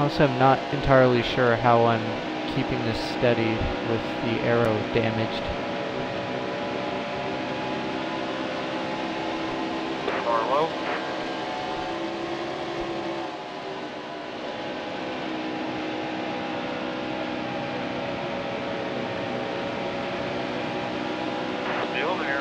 Also, I'm not entirely sure how I'm keeping this steady with the arrow damaged. Carlo. Still there.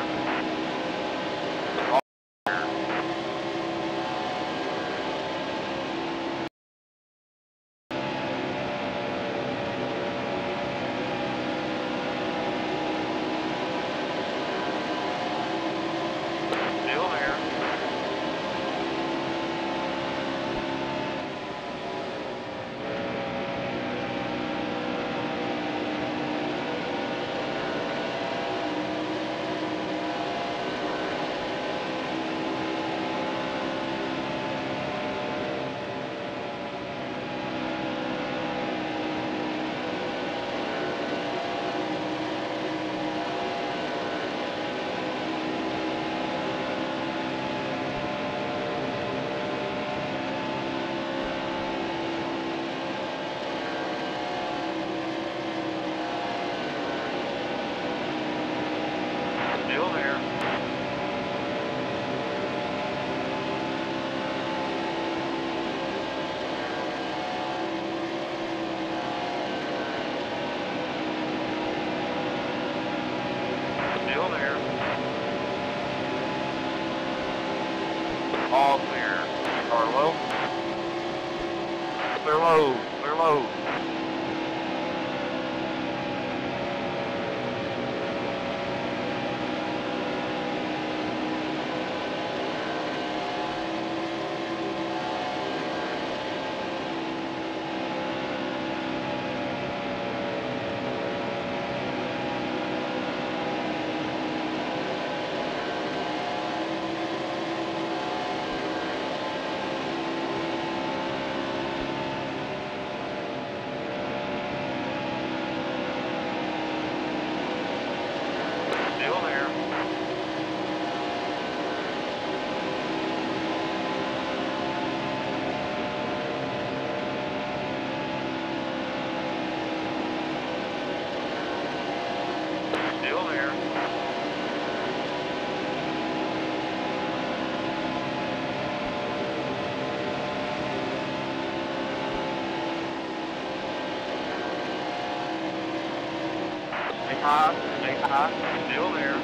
high, stay high, still there.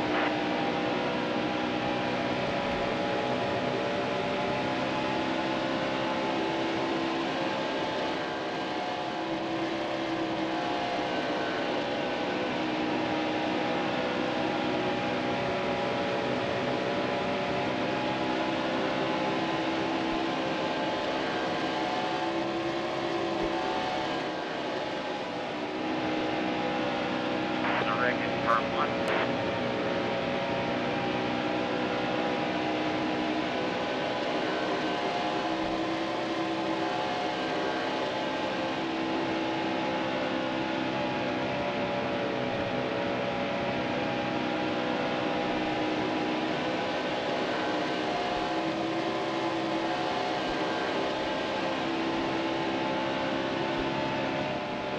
High, stay high,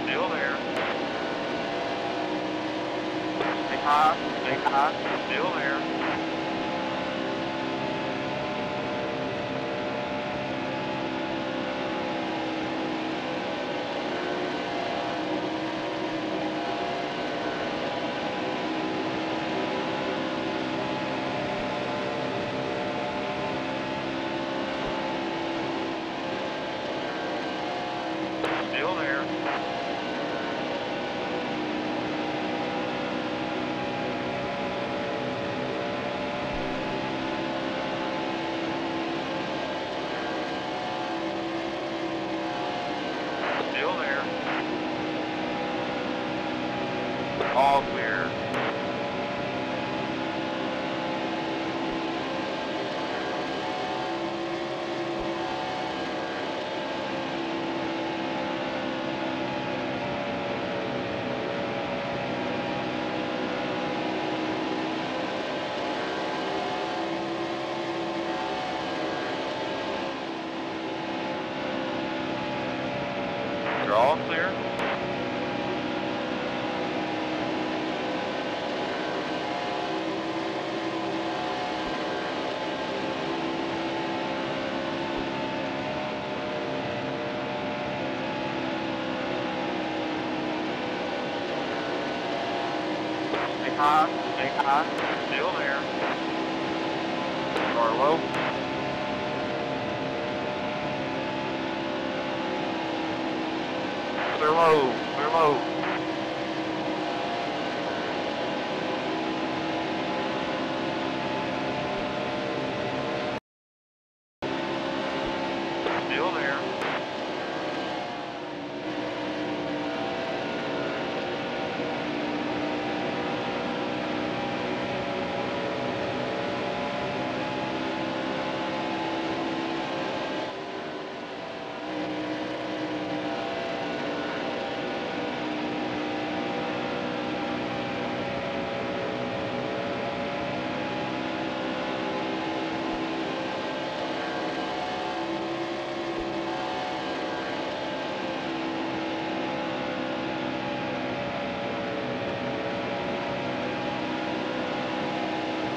still there. Stay high, stay high, still there. All clear. You're all clear. Stay high, stay high, still there. Start low. Clear low, clear low. Still there.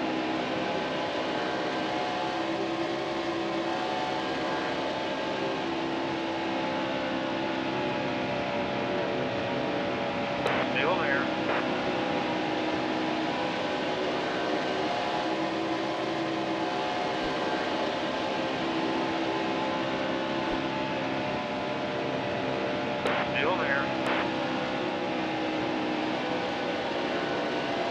Still there. Far low.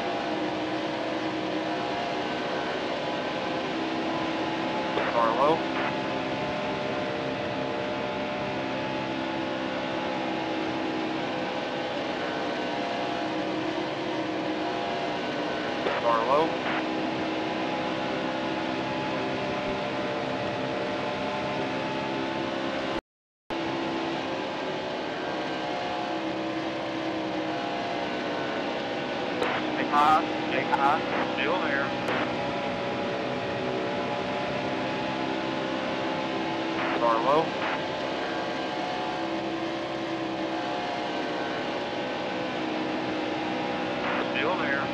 Far low. Stay high, stay high, still there. Start low. Still there.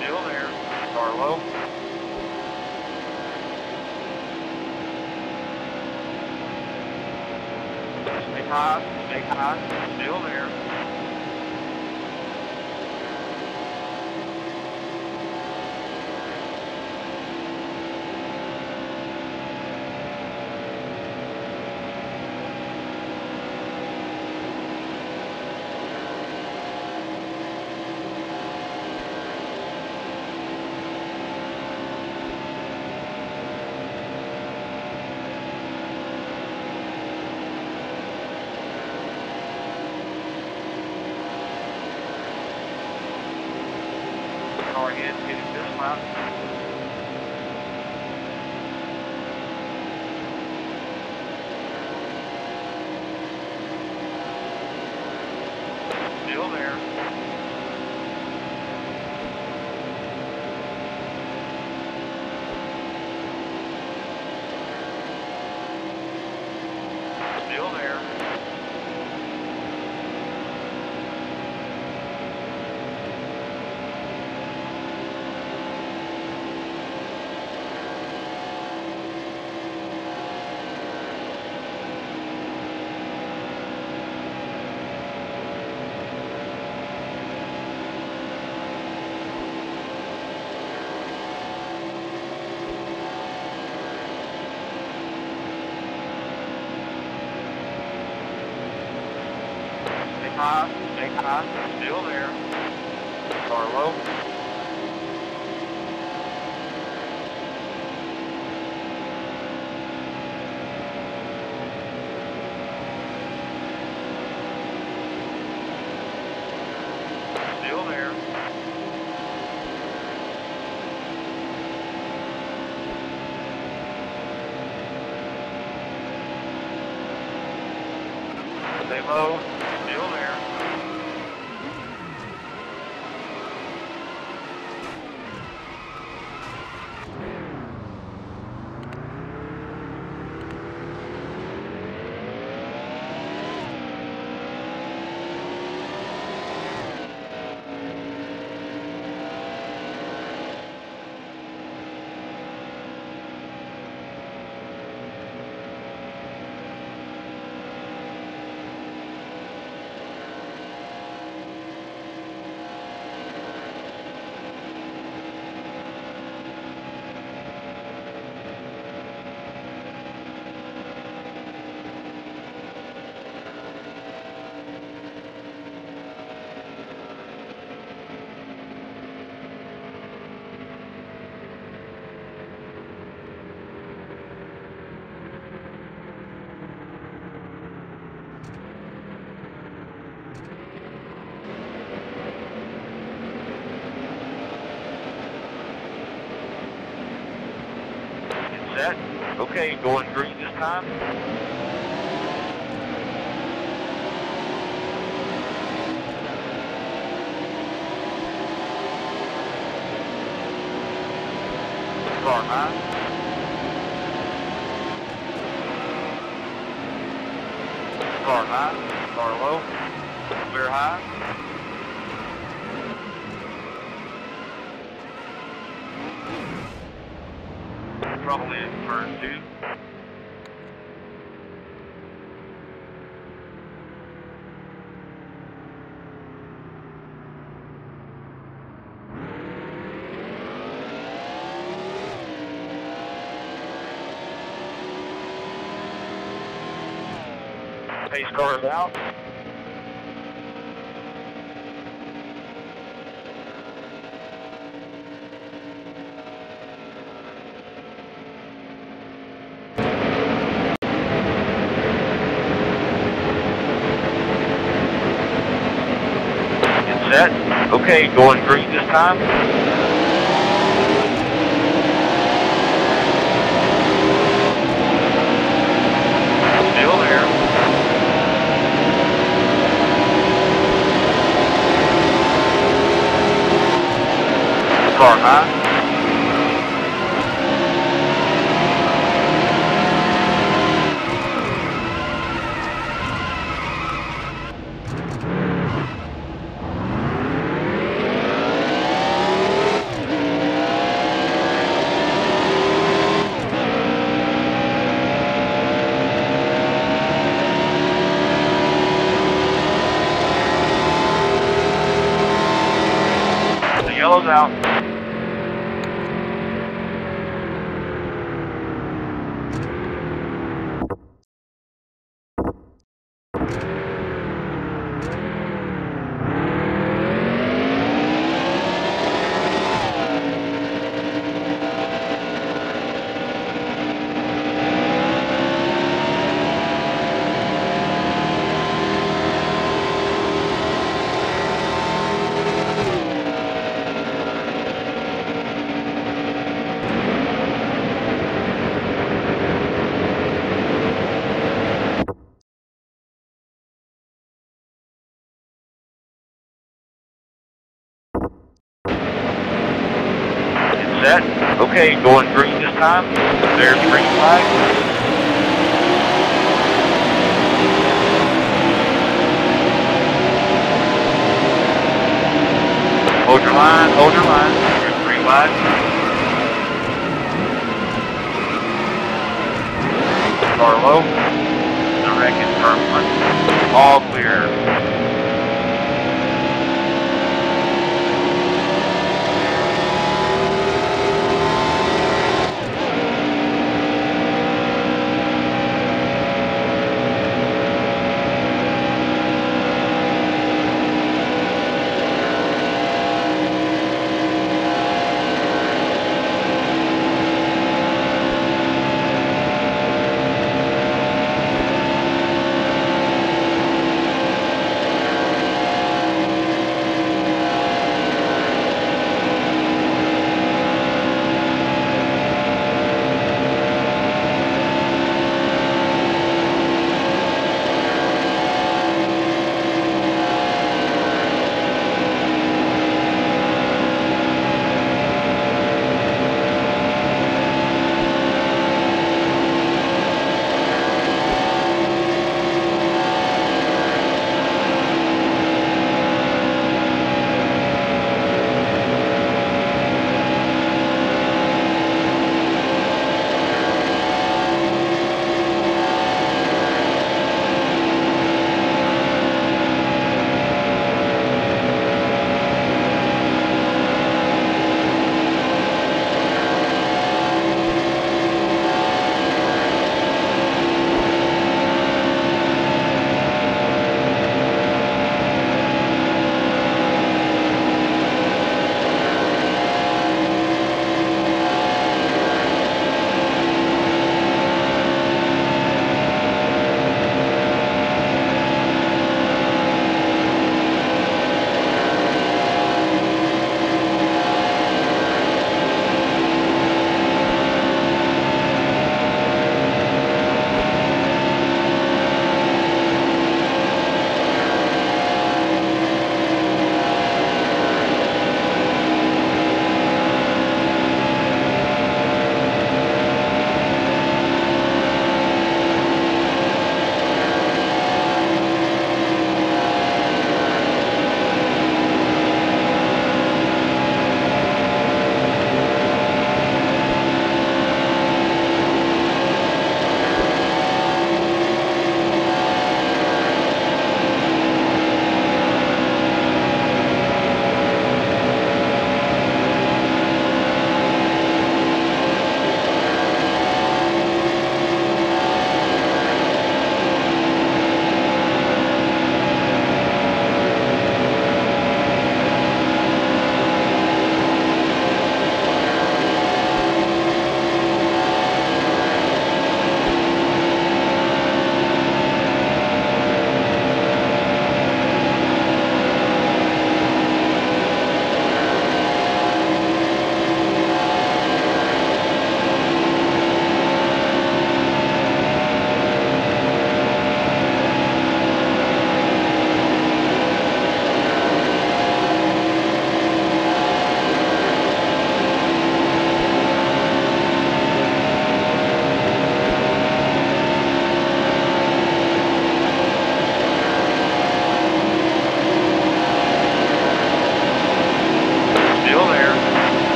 Still there. Start low. high, stay high, still there. Head heading this mountain. Still there. Still there. High, stay high, still there. Or low. Still there. Stay low, still there. That. Okay, going green this time. Far high. Far high. Far low. Clear high. Probably in turn two. Pace cars out. Set. Okay, going green this time. Still there. Far set. Okay, going green this time. There's green flag. Hold your line, hold your line. There's green flag. Car low. The wreck is turn one. All clear.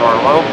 Hello?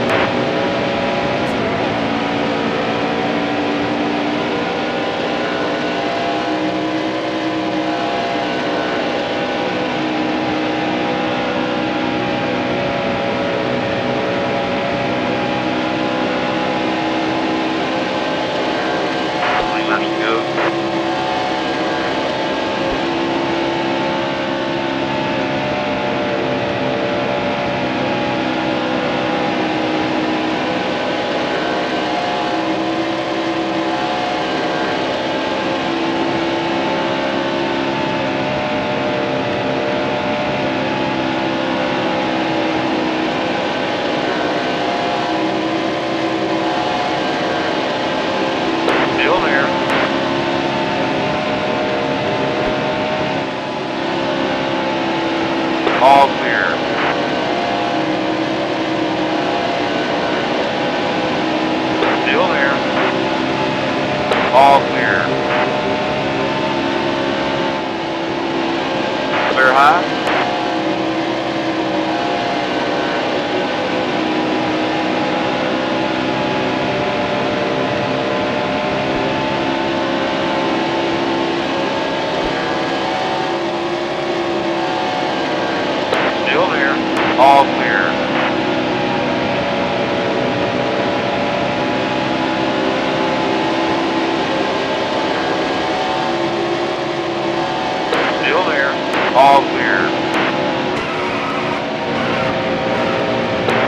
All clear.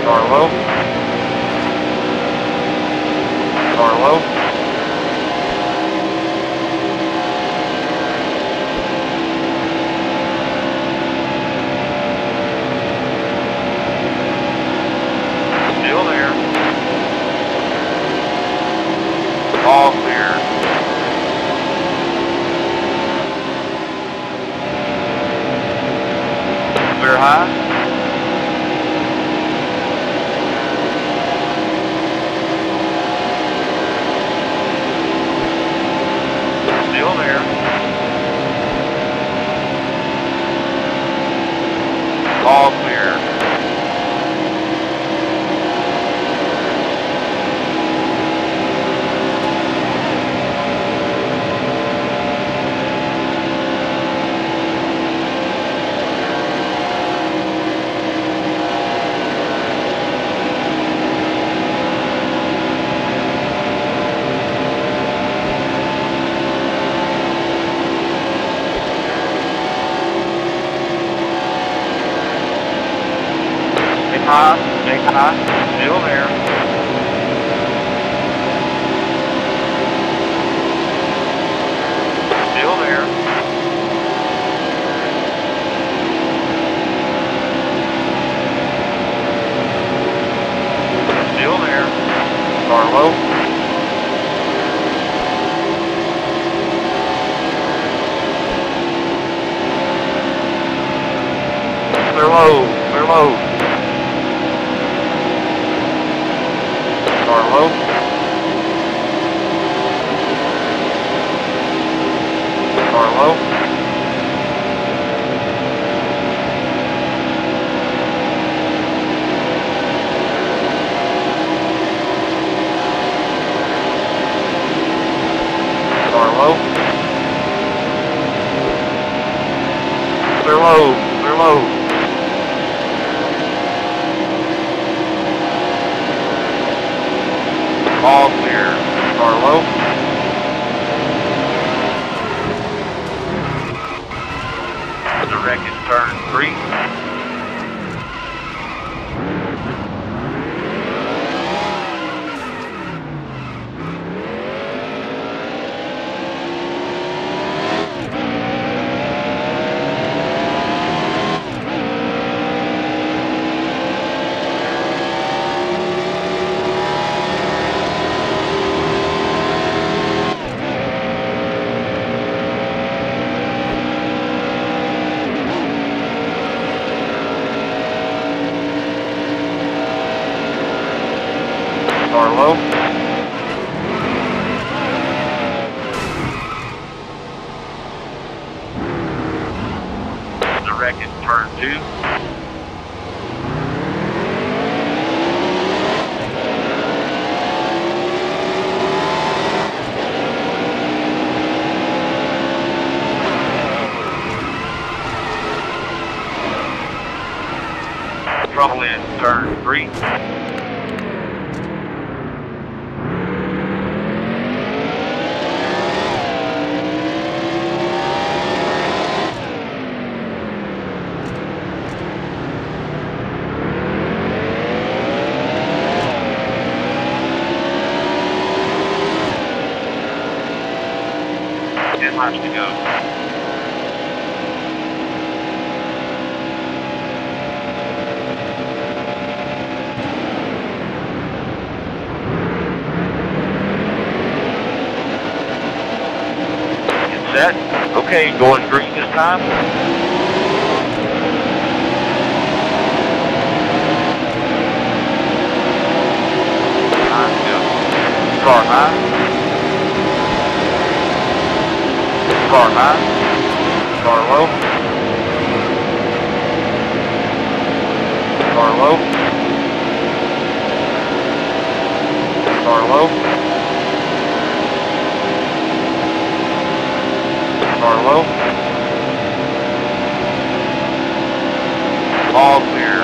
Star low. Star low. Still there. All clear. Clear high. Still there. All clear. High, stay high, still there. Still there. Still there. Star low. Clear low, clear low. Low. Star low. Star low. Clear low. Clear low. All clear. Star low. Directed turn three. Star low. Directed turn two. Trouble in turn three. Laps to go. Get set. Okay, going green this time. Time to go. Start high. Star high, star low, star low, star low, star low, all clear, all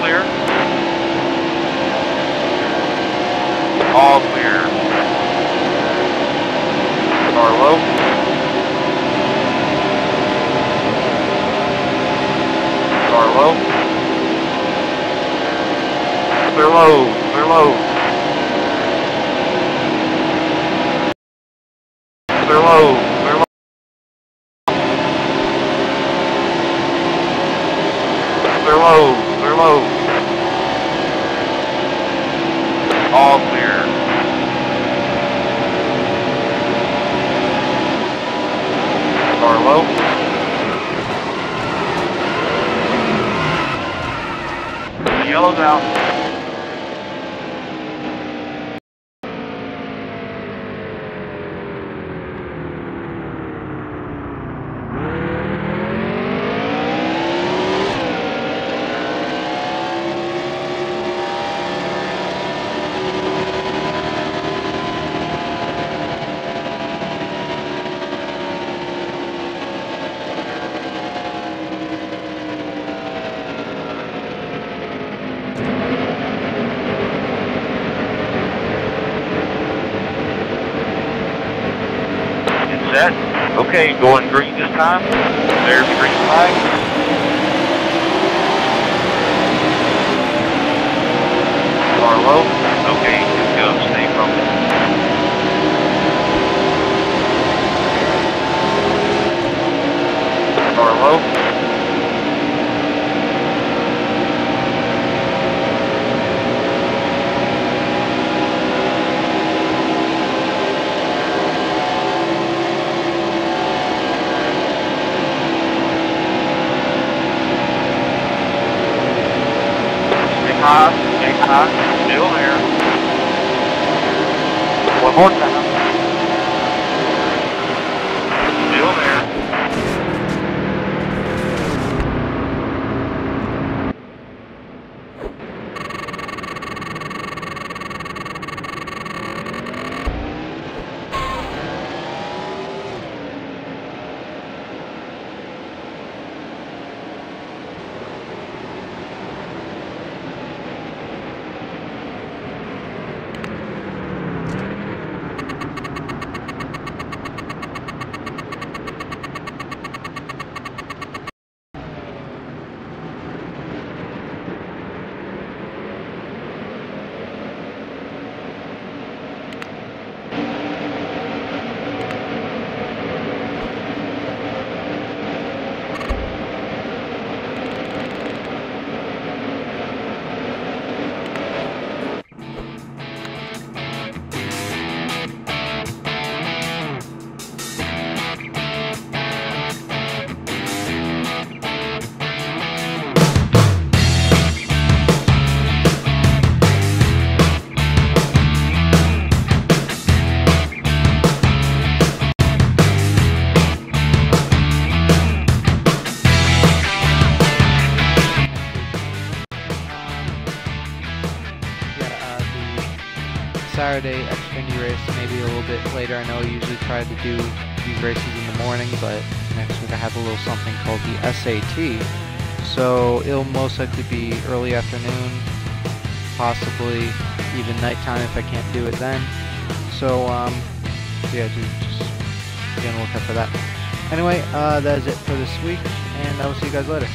clear. low, they're low. They're low, they're low. They're low, they're low. All clear. Are low. Yellow's out. Okay, going green this time. There's the green flag. Are low. Okay, good go. Stay focused. Are low. High, stay high, still there. One more time. Still there. Saturday Xfinity race, maybe a little bit later. I know I usually try to do these races in the morning, but next week I have a little something called the S A T, so it'll most likely be early afternoon, possibly even nighttime if I can't do it then. So um, yeah, dude, just be on the lookout for that. Anyway, uh, that is it for this week, and I will see you guys later.